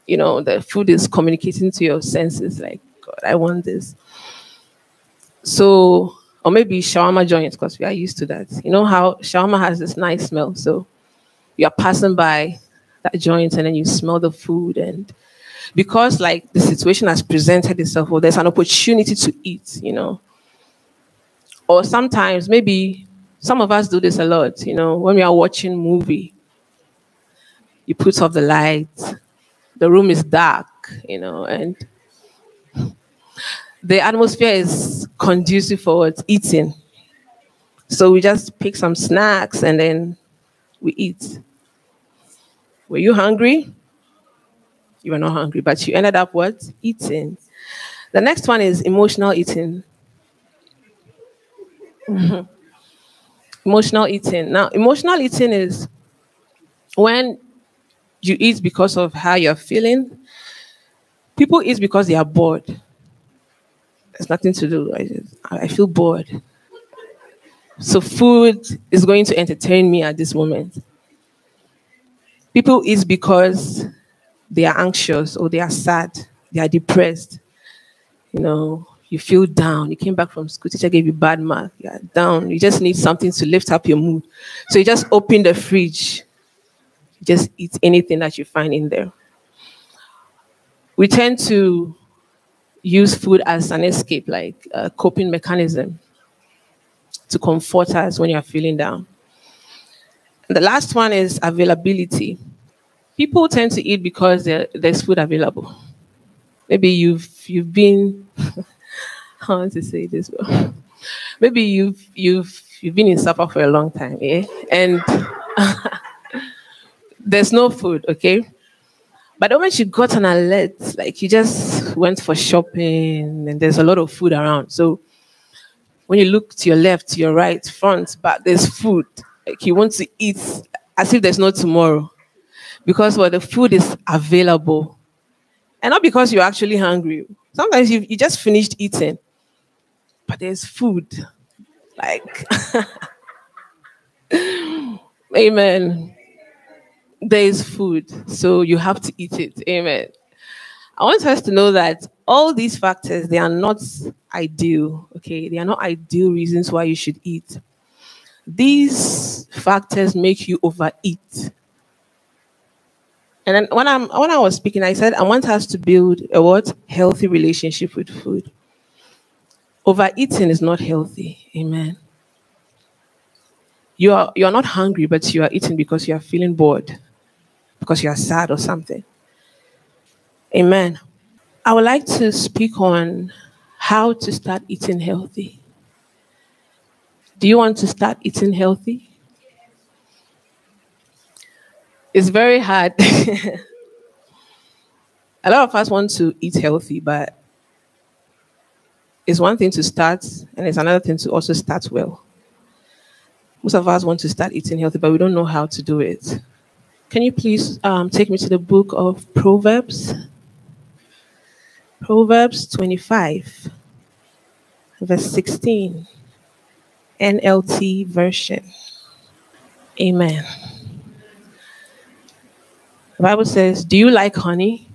you know, the food is communicating to your senses, like, God, I want this. So, or maybe shawarma joints, because we are used to that. You know how shawarma has this nice smell. So you are passing by that joint, and then you smell the food, and because like the situation has presented itself, or there's an opportunity to eat, you know. Or sometimes, maybe some of us do this a lot, you know, when we are watching a movie, you put off the lights, the room is dark, you know, and the atmosphere is conducive for what's eating. So we just pick some snacks and then we eat. Were you hungry? You were not hungry, but you ended up what? Eating. The next one is emotional eating. Emotional eating. Now, emotional eating is when you eat because of how you're feeling. People eat because they are bored. There's nothing to do. I feel bored. So food is going to entertain me at this moment. People eat because they are anxious or they are sad. They are depressed. You know, you feel down. You came back from school. Teacher gave you bad mark. You are down. You just need something to lift up your mood. So you just open the fridge. You just eat anything that you find in there. We tend to use food as an escape, like a coping mechanism to comfort us when you are feeling down. And the last one is availability. People tend to eat because there's food available. Maybe you've been... I want to say this well. Maybe you've been in Sapa for a long time, yeah? And there's no food, okay? But the moment you got an alert, like you just went for shopping and there's a lot of food around. So when you look to your left, to your right, front, back, there's food. Like you want to eat as if there's no tomorrow. Because well, the food is available. And not because you're actually hungry. Sometimes you just finished eating. But there's food. Like, amen. There is food, so you have to eat it. Amen. I want us to know that all these factors, they are not ideal, okay? They are not ideal reasons why you should eat. These factors make you overeat. And then when I was speaking, I said, I want us to build a what? Healthy relationship with food. Overeating is not healthy. Amen. You are not hungry, but you are eating because you are feeling bored, because you are sad or something. Amen. I would like to speak on how to start eating healthy. Do you want to start eating healthy? It's very hard. A lot of us want to eat healthy, but it's one thing to start, and it's another thing to also start well. Most of us want to start eating healthy, but we don't know how to do it. Can you please take me to the book of Proverbs? Proverbs 25, verse 16, NLT version. Amen. The Bible says, "Do you like honey?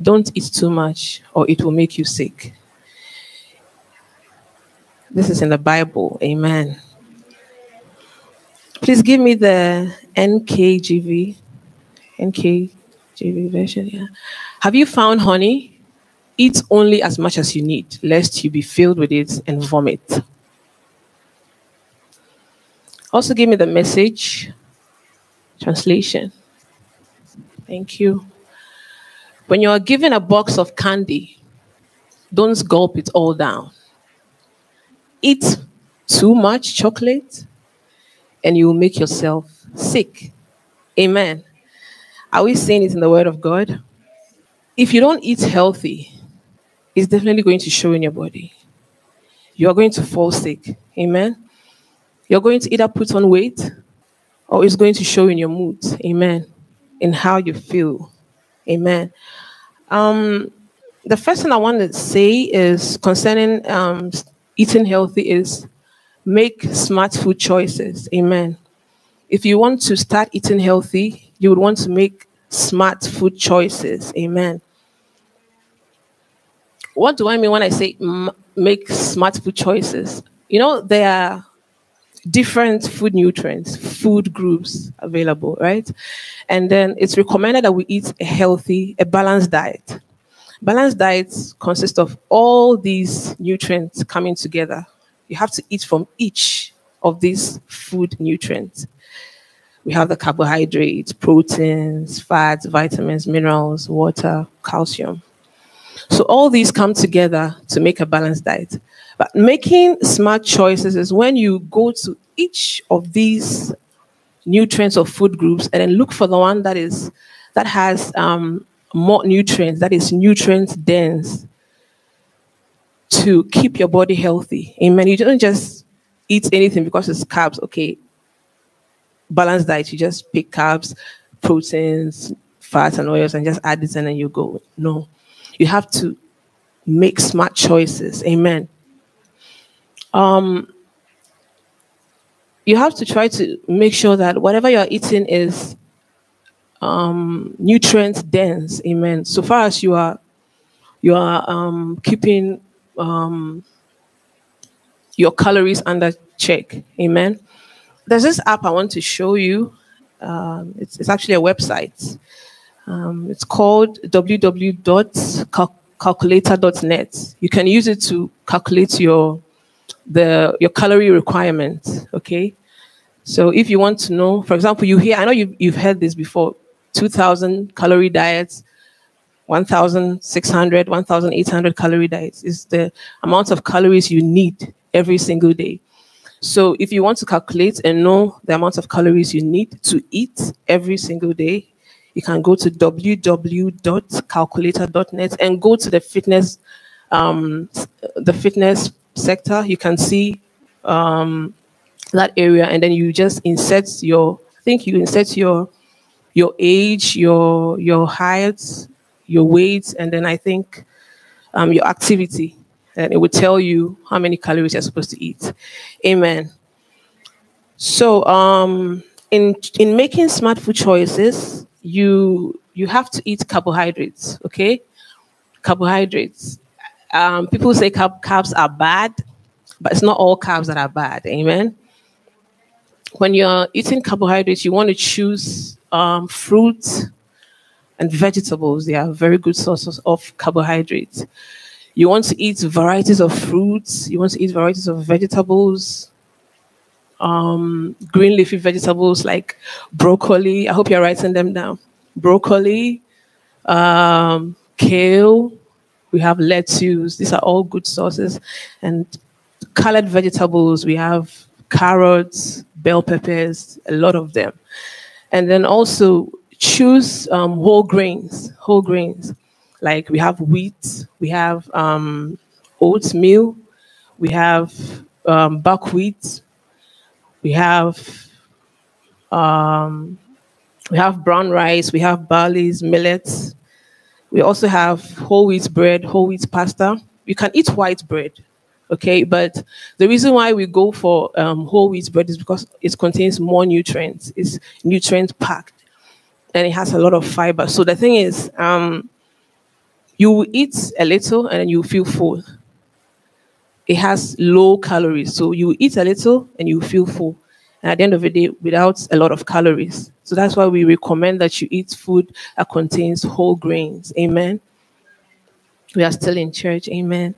Don't eat too much, or it will make you sick." This is in the Bible. Amen. Please give me the NKJV version. Yeah. "Have you found honey? Eat only as much as you need, lest you be filled with it and vomit." Also give me the Message translation. Thank you. "When you are given a box of candy, don't gulp it all down. Eat too much chocolate and you will make yourself sick." Amen. Are we seeing it in the Word of God? If you don't eat healthy, it's definitely going to show in your body. You are going to fall sick. Amen. You're going to either put on weight, or it's going to show in your mood. Amen. In how you feel. Amen. The first thing I want to say is concerning eating healthy is make smart food choices. Amen. If you want to start eating healthy, you would want to make smart food choices. Amen. What do I mean when I say make smart food choices? You know, there are different food nutrients, food groups available, right? And then it's recommended that we eat a healthy, a balanced diet. Balanced diets consist of all these nutrients coming together. You have to eat from each of these food nutrients. We have the carbohydrates, proteins, fats, vitamins, minerals, water, calcium. So all these come together to make a balanced diet. But making smart choices is when you go to each of these nutrients or food groups and then look for the one that has more nutrients, that is nutrients dense, to keep your body healthy. Amen. You don't just eat anything because it's carbs. Okay, balanced diet, you just pick carbs, proteins, fats, and oils, and just add this and then you go. No. You have to make smart choices. Amen. You have to try to make sure that whatever you're eating is nutrients dense. Amen. So far as you are keeping your calories under check. Amen. There's this app I want to show you. It's actually a website. It's called www.calculator.net. You can use it to calculate your calorie requirements. Okay, so if you want to know, for example, you hear, I know you've heard this before, 2,000 calorie diets, 1,600, 1,800 calorie diets is the amount of calories you need every single day. So if you want to calculate and know the amount of calories you need to eat every single day, you can go to www.calculator.net and go to the fitness sector. You can see that area, and then you just insert your. I think you insert your age, your height, your weight, and then I think your activity, and it will tell you how many calories you're supposed to eat. Amen. So in making smart food choices, you have to eat carbohydrates, okay? Carbohydrates. People say carbs are bad, but it's not all carbs that are bad, amen? When you're eating carbohydrates, you want to choose fruits and vegetables. They are very good sources of carbohydrates. You want to eat varieties of fruits. You want to eat varieties of vegetables. green leafy vegetables like broccoli. I hope you're writing them down. Broccoli, kale, we have lettuce. These are all good sources. And colored vegetables, we have carrots, bell peppers, a lot of them. And then also choose whole grains. Like we have wheat, we have oatmeal, we have buckwheat, we have brown rice, we have barley, millets. We also have whole wheat bread, whole wheat pasta. You can eat white bread, okay? But the reason why we go for whole wheat bread is because it contains more nutrients. It's nutrient-packed, and it has a lot of fiber. So the thing is, you will eat a little and you feel full. It has low calories. So you eat a little and you feel full. And at the end of the day, without a lot of calories. So that's why we recommend that you eat food that contains whole grains. Amen. We are still in church. Amen.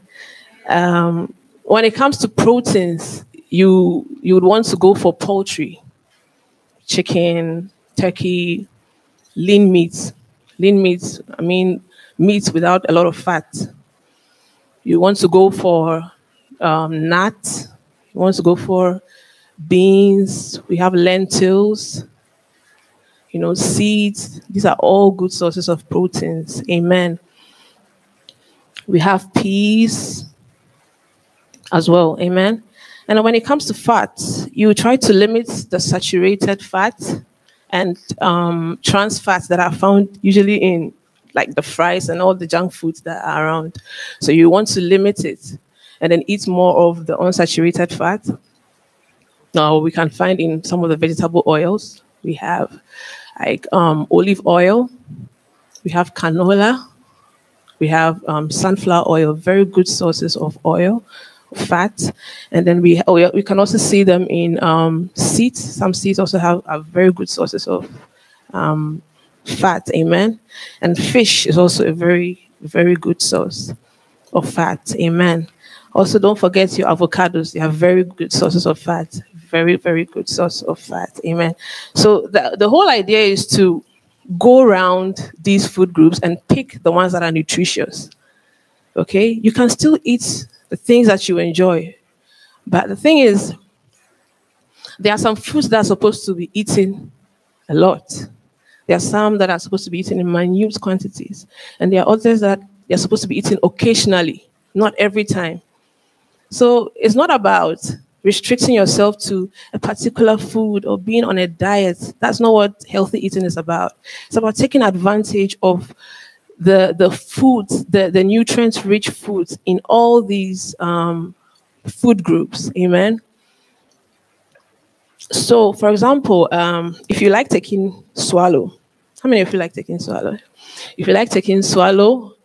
When it comes to proteins, you would want to go for poultry, chicken, turkey, lean meats. Lean meats, I mean, meats without a lot of fat. You want to go for nuts. You want to go for beans. We have lentils, you know, seeds. These are all good sources of proteins. Amen. We have peas as well. Amen. And when it comes to fats, you try to limit the saturated fats and trans fats that are found usually in like the fries and all the junk foods that are around. So you want to limit it and then eat more of the unsaturated fat. Now we can find in some of the vegetable oils. We have like olive oil. We have canola. We have sunflower oil, very good sources of oil, fat. And then we can also see them in seeds. Some seeds also are very good sources of fat, amen. And fish is also a very, very good source of fat, amen. Also, don't forget your avocados. They are very good sources of fat, very, very good source of fat, amen. So the whole idea is to go around these food groups and pick the ones that are nutritious, okay? You can still eat the things that you enjoy, but the thing is, there are some foods that are supposed to be eaten a lot. There are some that are supposed to be eaten in minute quantities. And there are others that they're supposed to be eaten occasionally, not every time. So it's not about restricting yourself to a particular food or being on a diet. That's not what healthy eating is about. It's about taking advantage of the foods, the nutrient-rich foods in all these food groups. Amen. So, for example, if you like taking swallow, how many of you like taking swallow? If you like taking swallow,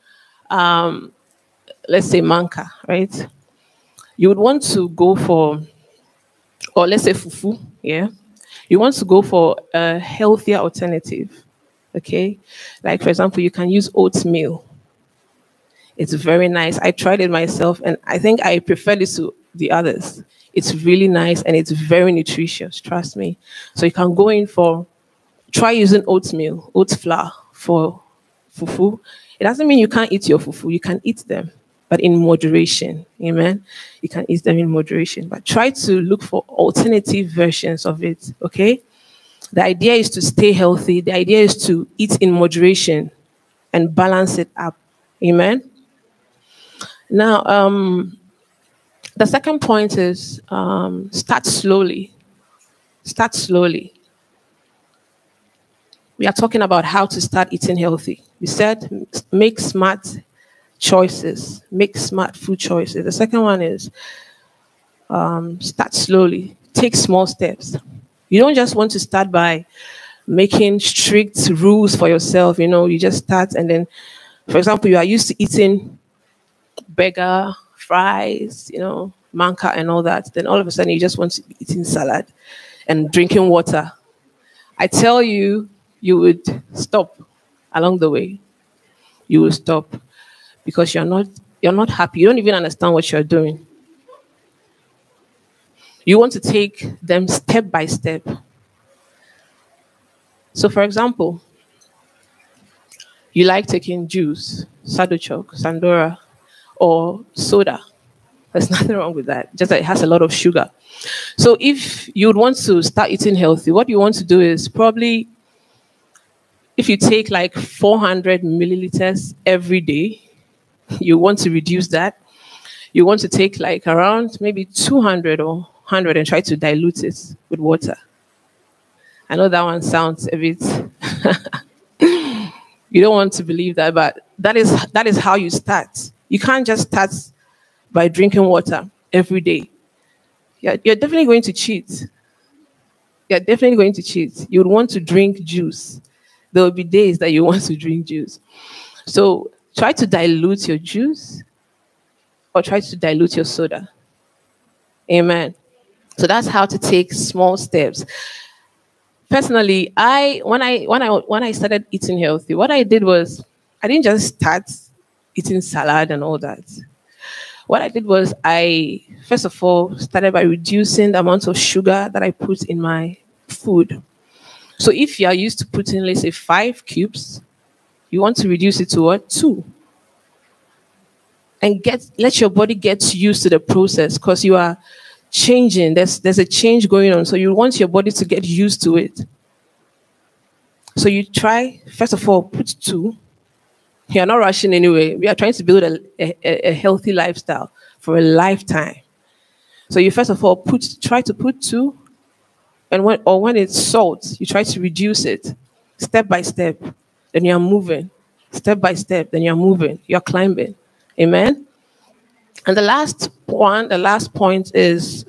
let's say manka, right? You would want to go for, or let's say fufu, yeah? You want to go for a healthier alternative, okay? Like, for example, you can use oatmeal. It's very nice. I tried it myself, and I think I preferred it to the others. It's really nice and it's very nutritious, trust me. So you can go in for, try using oatmeal, oat flour for fufu. It doesn't mean you can't eat your fufu, you can eat them, but in moderation, amen? You can eat them in moderation, but try to look for alternative versions of it, okay? The idea is to stay healthy, the idea is to eat in moderation and balance it up, amen? Now, the second point is start slowly. Start slowly. We are talking about how to start eating healthy. We said make smart choices. Make smart food choices. The second one is start slowly. Take small steps. You don't just want to start by making strict rules for yourself. You know, you just start and then, for example, you are used to eating burger, fries, you know, manka and all that, then all of a sudden you just want to be eating salad and drinking water. I tell you, you would stop along the way. You will stop because you're not happy. You don't even understand what you're doing. You want to take them step by step. So, for example, you like taking juice, Sadochok, Sandora, or soda. There's nothing wrong with that. Just that it has a lot of sugar. So if you would want to start eating healthy, what you want to do is probably, if you take like 400 milliliters every day, you want to reduce that. You want to take like around maybe 200 or 100 and try to dilute it with water. I know that one sounds a bit... You don't want to believe that, but that is how you start. You can't just start by drinking water every day. You're definitely going to cheat. You're definitely going to cheat. You would want to drink juice. There will be days that you want to drink juice. So try to dilute your juice or try to dilute your soda. Amen. So that's how to take small steps. Personally, when I started eating healthy, what I did was I didn't just start eating salad and all that. What I did was I, first of all, started by reducing the amount of sugar that I put in my food. So if you are used to putting, let's say, 5 cubes, you want to reduce it to what? 2. And let your body get used to the process, because you are changing. There's a change going on. So you want your body to get used to it. So you try, first of all, put 2. You are not rushing anyway. We are trying to build a healthy lifestyle for a lifetime. So you first of all try to put 2, and when it's salt, you try to reduce it step by step. Then you are moving step by step. Then you are moving. You are climbing. Amen. And the last point is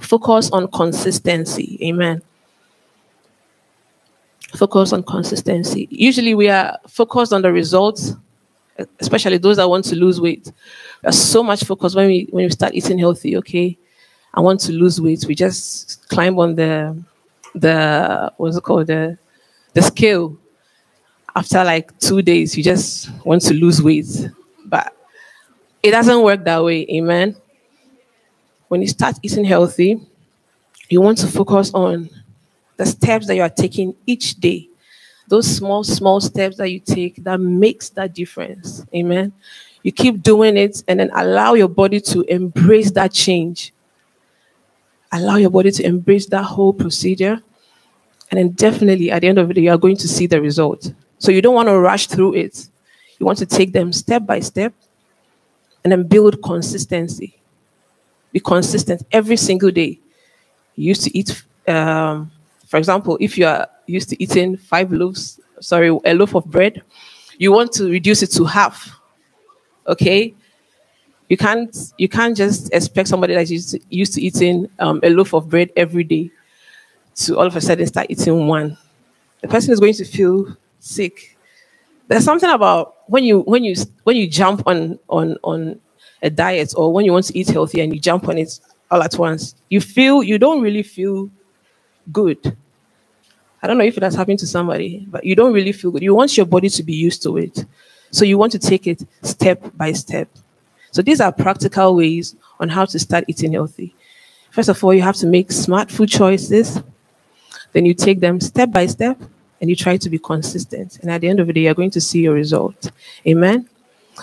focus on consistency. Amen. Focus on consistency. Usually we are focused on the results, especially those that want to lose weight. There's so much focus when we start eating healthy. Okay, I want to lose weight. We just climb on the what's it called, the scale. After like 2 days, you just want to lose weight, but it doesn't work that way. Amen. When you start eating healthy, you want to focus on the steps that you are taking each day, those small steps that you take that makes that difference. Amen. You keep doing it and then allow your body to embrace that change. Allow your body to embrace that whole procedure. And then definitely at the end of the day, you are going to see the result. So you don't want to rush through it. You want to take them step by step and then build consistency. Be consistent every single day. You used to eat... for example, if you are used to eating a loaf of bread, you want to reduce it to half. Okay, you can't just expect somebody that's used to eating a loaf of bread every day to all of a sudden start eating one. The person is going to feel sick. There's something about when you jump on a diet, or when you want to eat healthy and you jump on it all at once, you don't really feel good. I don't know if it has happened to somebody, but you don't really feel good. You want your body to be used to it. So you want to take it step by step. So these are practical ways on how to start eating healthy. First of all, you have to make smart food choices. Then you take them step by step and you try to be consistent. And at the end of the day, you're going to see your result. Amen.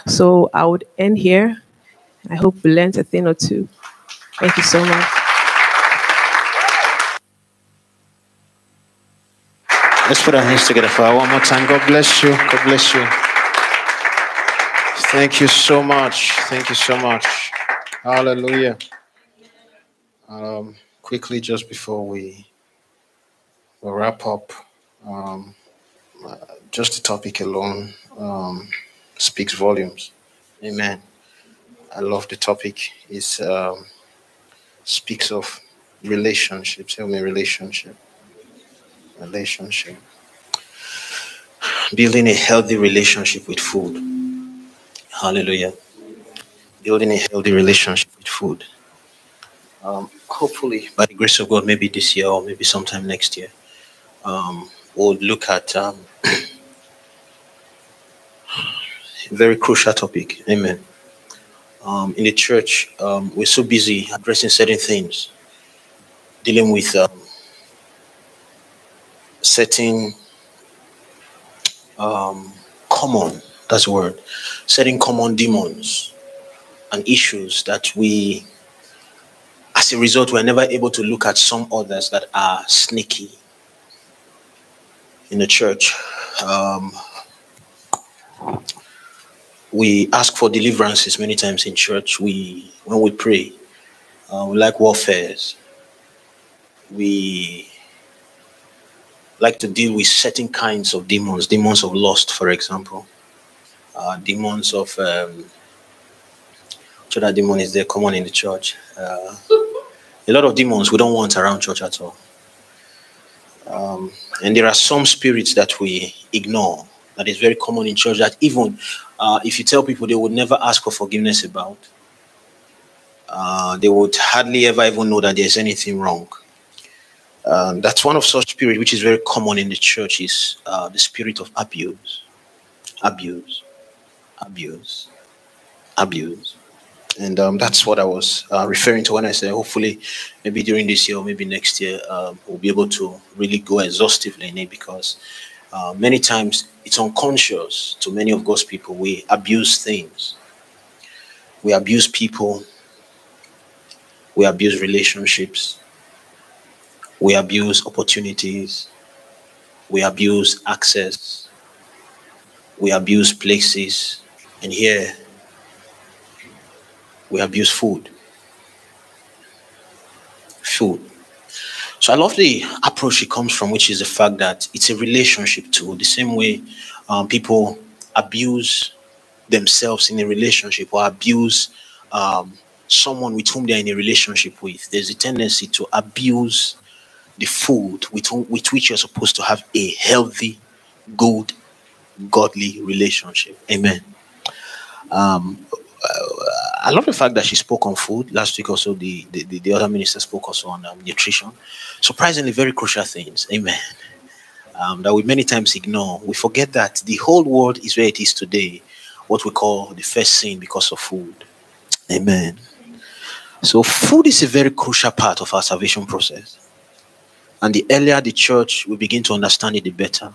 So I would end here. I hope we learned a thing or two. Thank you so much. Let's put our hands together for her one more time. God bless you. God bless you. Thank you so much. Thank you so much. Hallelujah. Quickly, just before we wrap up, just the topic alone speaks volumes. Amen. I love the topic. It speaks of relationships. Tell me, relationship, building a healthy relationship with food. Hallelujah. Building a healthy relationship with food. Hopefully, by the grace of God, maybe this year or maybe sometime next year, we'll look at a very crucial topic. Amen. in the church, we're so busy addressing certain things, dealing with certain common, that's the word, certain common demons and issues that we, as a result, we're never able to look at some others that are sneaky in the church. We ask for deliverances many times in church. When we pray, we like warfares. We like to deal with certain kinds of demons, demons of lust, for example, demons of, so that demon is there common in the church. A lot of demons we don't want around church at all. And there are some spirits that we ignore that is very common in church, that even if you tell people, they would never ask for forgiveness about. They would hardly ever even know that there's anything wrong. That's one of such spirits which is very common in the church, is the spirit of abuse. Abuse. Abuse. Abuse. And that's what I was referring to when I said, hopefully, maybe during this year or maybe next year, we'll be able to really go exhaustively in it, because many times it's unconscious to many of God's people. We abuse things. We abuse people. We abuse relationships. We abuse opportunities. We abuse access. We abuse places. And here, we abuse food. Food. So I love the approach it comes from, which is the fact that it's a relationship too. The same way people abuse themselves in a relationship, or abuse someone with whom they're in a relationship with. There's a tendency to abuse the food with which you're supposed to have a healthy, good, godly relationship. Amen. I love the fact that she spoke on food last week. Also, the other minister spoke also on nutrition. Surprisingly, very crucial things. Amen. That we many times ignore. We forget that the whole world is where it is today, what we call the first sin, because of food. Amen. So food is a very crucial part of our salvation process. And the earlier the church will begin to understand it, the better.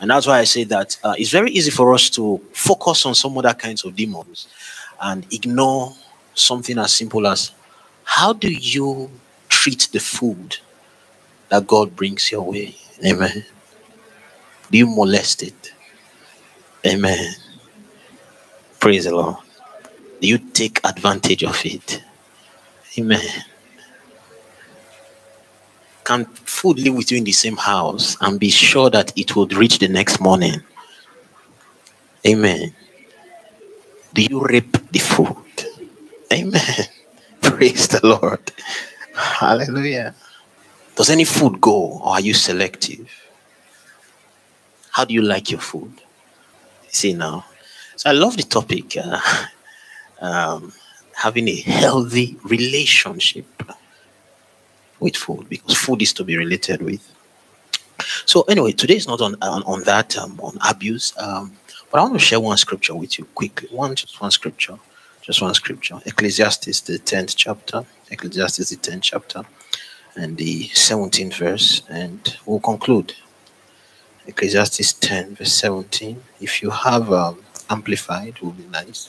And that's why I say that it's very easy for us to focus on some other kinds of demons and ignore something as simple as, how do you treat the food that God brings your way? Amen. Do you molest it? Amen. Praise the Lord. Do you take advantage of it? Amen. Can food live with you in the same house and be sure that it would reach the next morning? Amen. Do you rape the food? Amen. Praise the Lord. Hallelujah. Does any food go, or are you selective? How do you like your food? See now. So I love the topic. Having a healthy relationship with food, because food is to be related with. So anyway, today is not on that, on abuse. But I want to share one scripture with you quickly. Just one scripture. Ecclesiastes, the 10th chapter. Ecclesiastes, the 10th chapter, and the 17th verse. And we'll conclude. Ecclesiastes 10, verse 17. If you have amplified, it will be nice.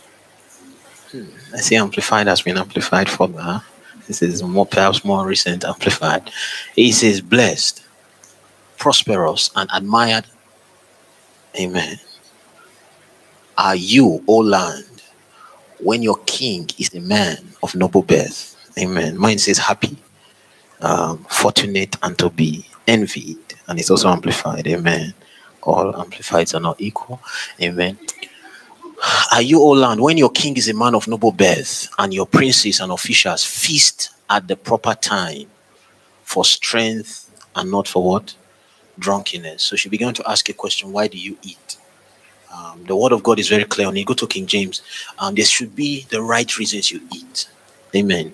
I see amplified has been amplified for that. This is more, perhaps more recent amplified. It says, blessed, prosperous, and admired. Amen. Are you, O land, when your king is a man of noble birth? Amen. Mine says happy, fortunate, and to be envied. And it's also amplified. Amen. All amplifieds are not equal. Amen. Are you, O land, when your king is a man of noble birth, and your princes and officials feast at the proper time, for strength and not for what? Drunkenness. So she began to ask a question, why do you eat? The word of God is very clear on it. Go to King James. There should be the right reasons you eat. Amen.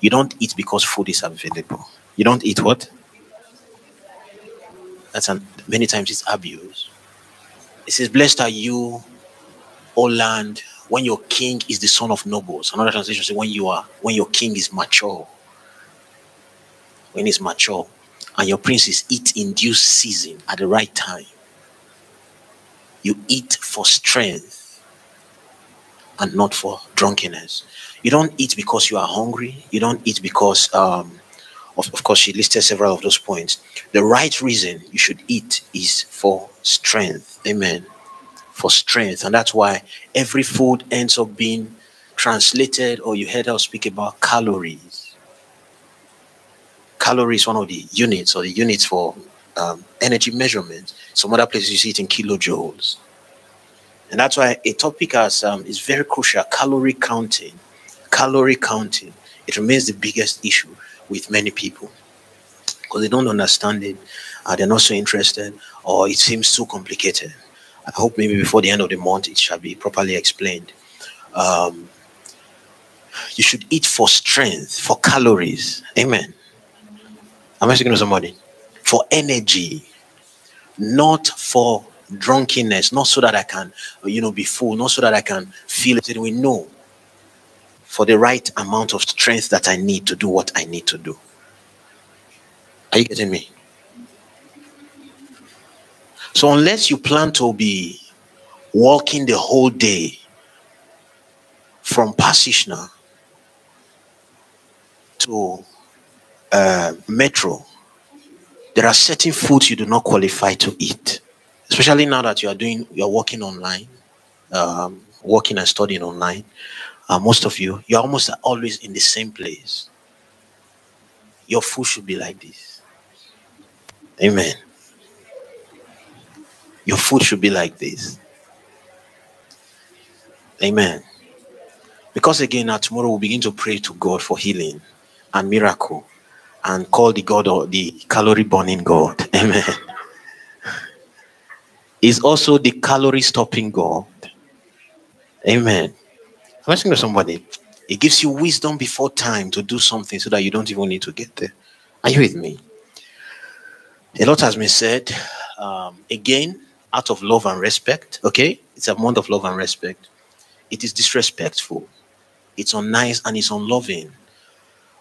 You don't eat because food is available. You don't eat what? Many times it's abuse. It says, blessed are you, O land, when your king is the son of nobles. Another translation says when your king is mature, when he's mature, and your princes eat in due season at the right time. You eat for strength and not for drunkenness. You don't eat because you are hungry. You don't eat because, of course, she listed several of those points. The right reason you should eat is for strength. Amen. For strength. And that's why every food ends up being translated, or you heard us speak about calories. Calories is one of the units, or the units for energy measurement. Some other places you see it in kilojoules. And that's why a topic as is very crucial, calorie counting. Calorie counting, it remains the biggest issue with many people, because they don't understand it, they're not so interested, or it seems too complicated. I hope maybe before the end of the month, it shall be properly explained. You should eat for strength, for calories. Amen. Am I speaking to somebody? For energy, not for drunkenness, not so that I can, be full, not so that I can feel it. We know for the right amount of strength that I need to do what I need to do. Are you getting me? So unless you plan to be walking the whole day from Pasishna to Metro, there are certain foods you do not qualify to eat, especially now that you are working online, working and studying online. Most of you're almost always in the same place. Your food should be like this. Amen. Your food should be like this. Amen. Because again, tomorrow we'll begin to pray to God for healing and miracle and call the God or the calorie burning God. Amen. He's also the calorie stopping God. Amen. I'm asking somebody, it gives you wisdom before time to do something so that you don't even need to get there. Are you with me? A lot has been said. Again, out of love and respect, okay? It's a month of love and respect. It is disrespectful. It's unnice and it's unloving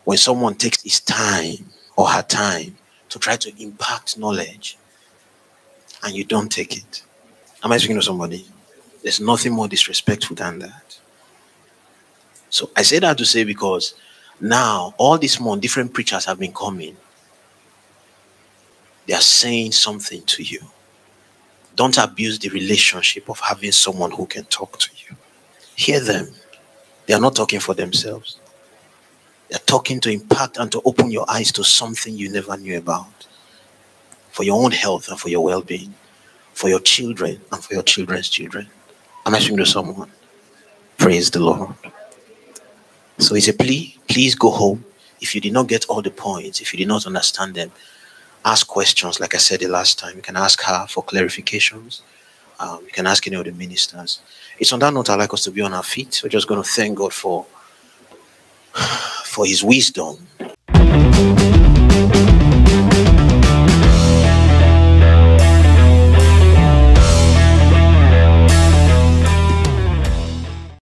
when someone takes his time or her time to try to impart knowledge and you don't take it. Am I speaking to somebody? There's nothing more disrespectful than that. So I say that to say, because now all this month, different preachers have been coming. They are saying something to you. Don't abuse the relationship of having someone who can talk to you. Hear them. They are not talking for themselves. They are talking to impact and to open your eyes to something you never knew about. For your own health and for your well-being. For your children and for your children's children. I'm asking to someone. Praise the Lord. So it's a plea. Please go home. If you did not get all the points, if you did not understand them, ask questions. Like I said the last time, you can ask her for clarifications. You can ask any of the ministers. It's on that note, I'd like us to be on our feet. We're just going to thank God for his wisdom.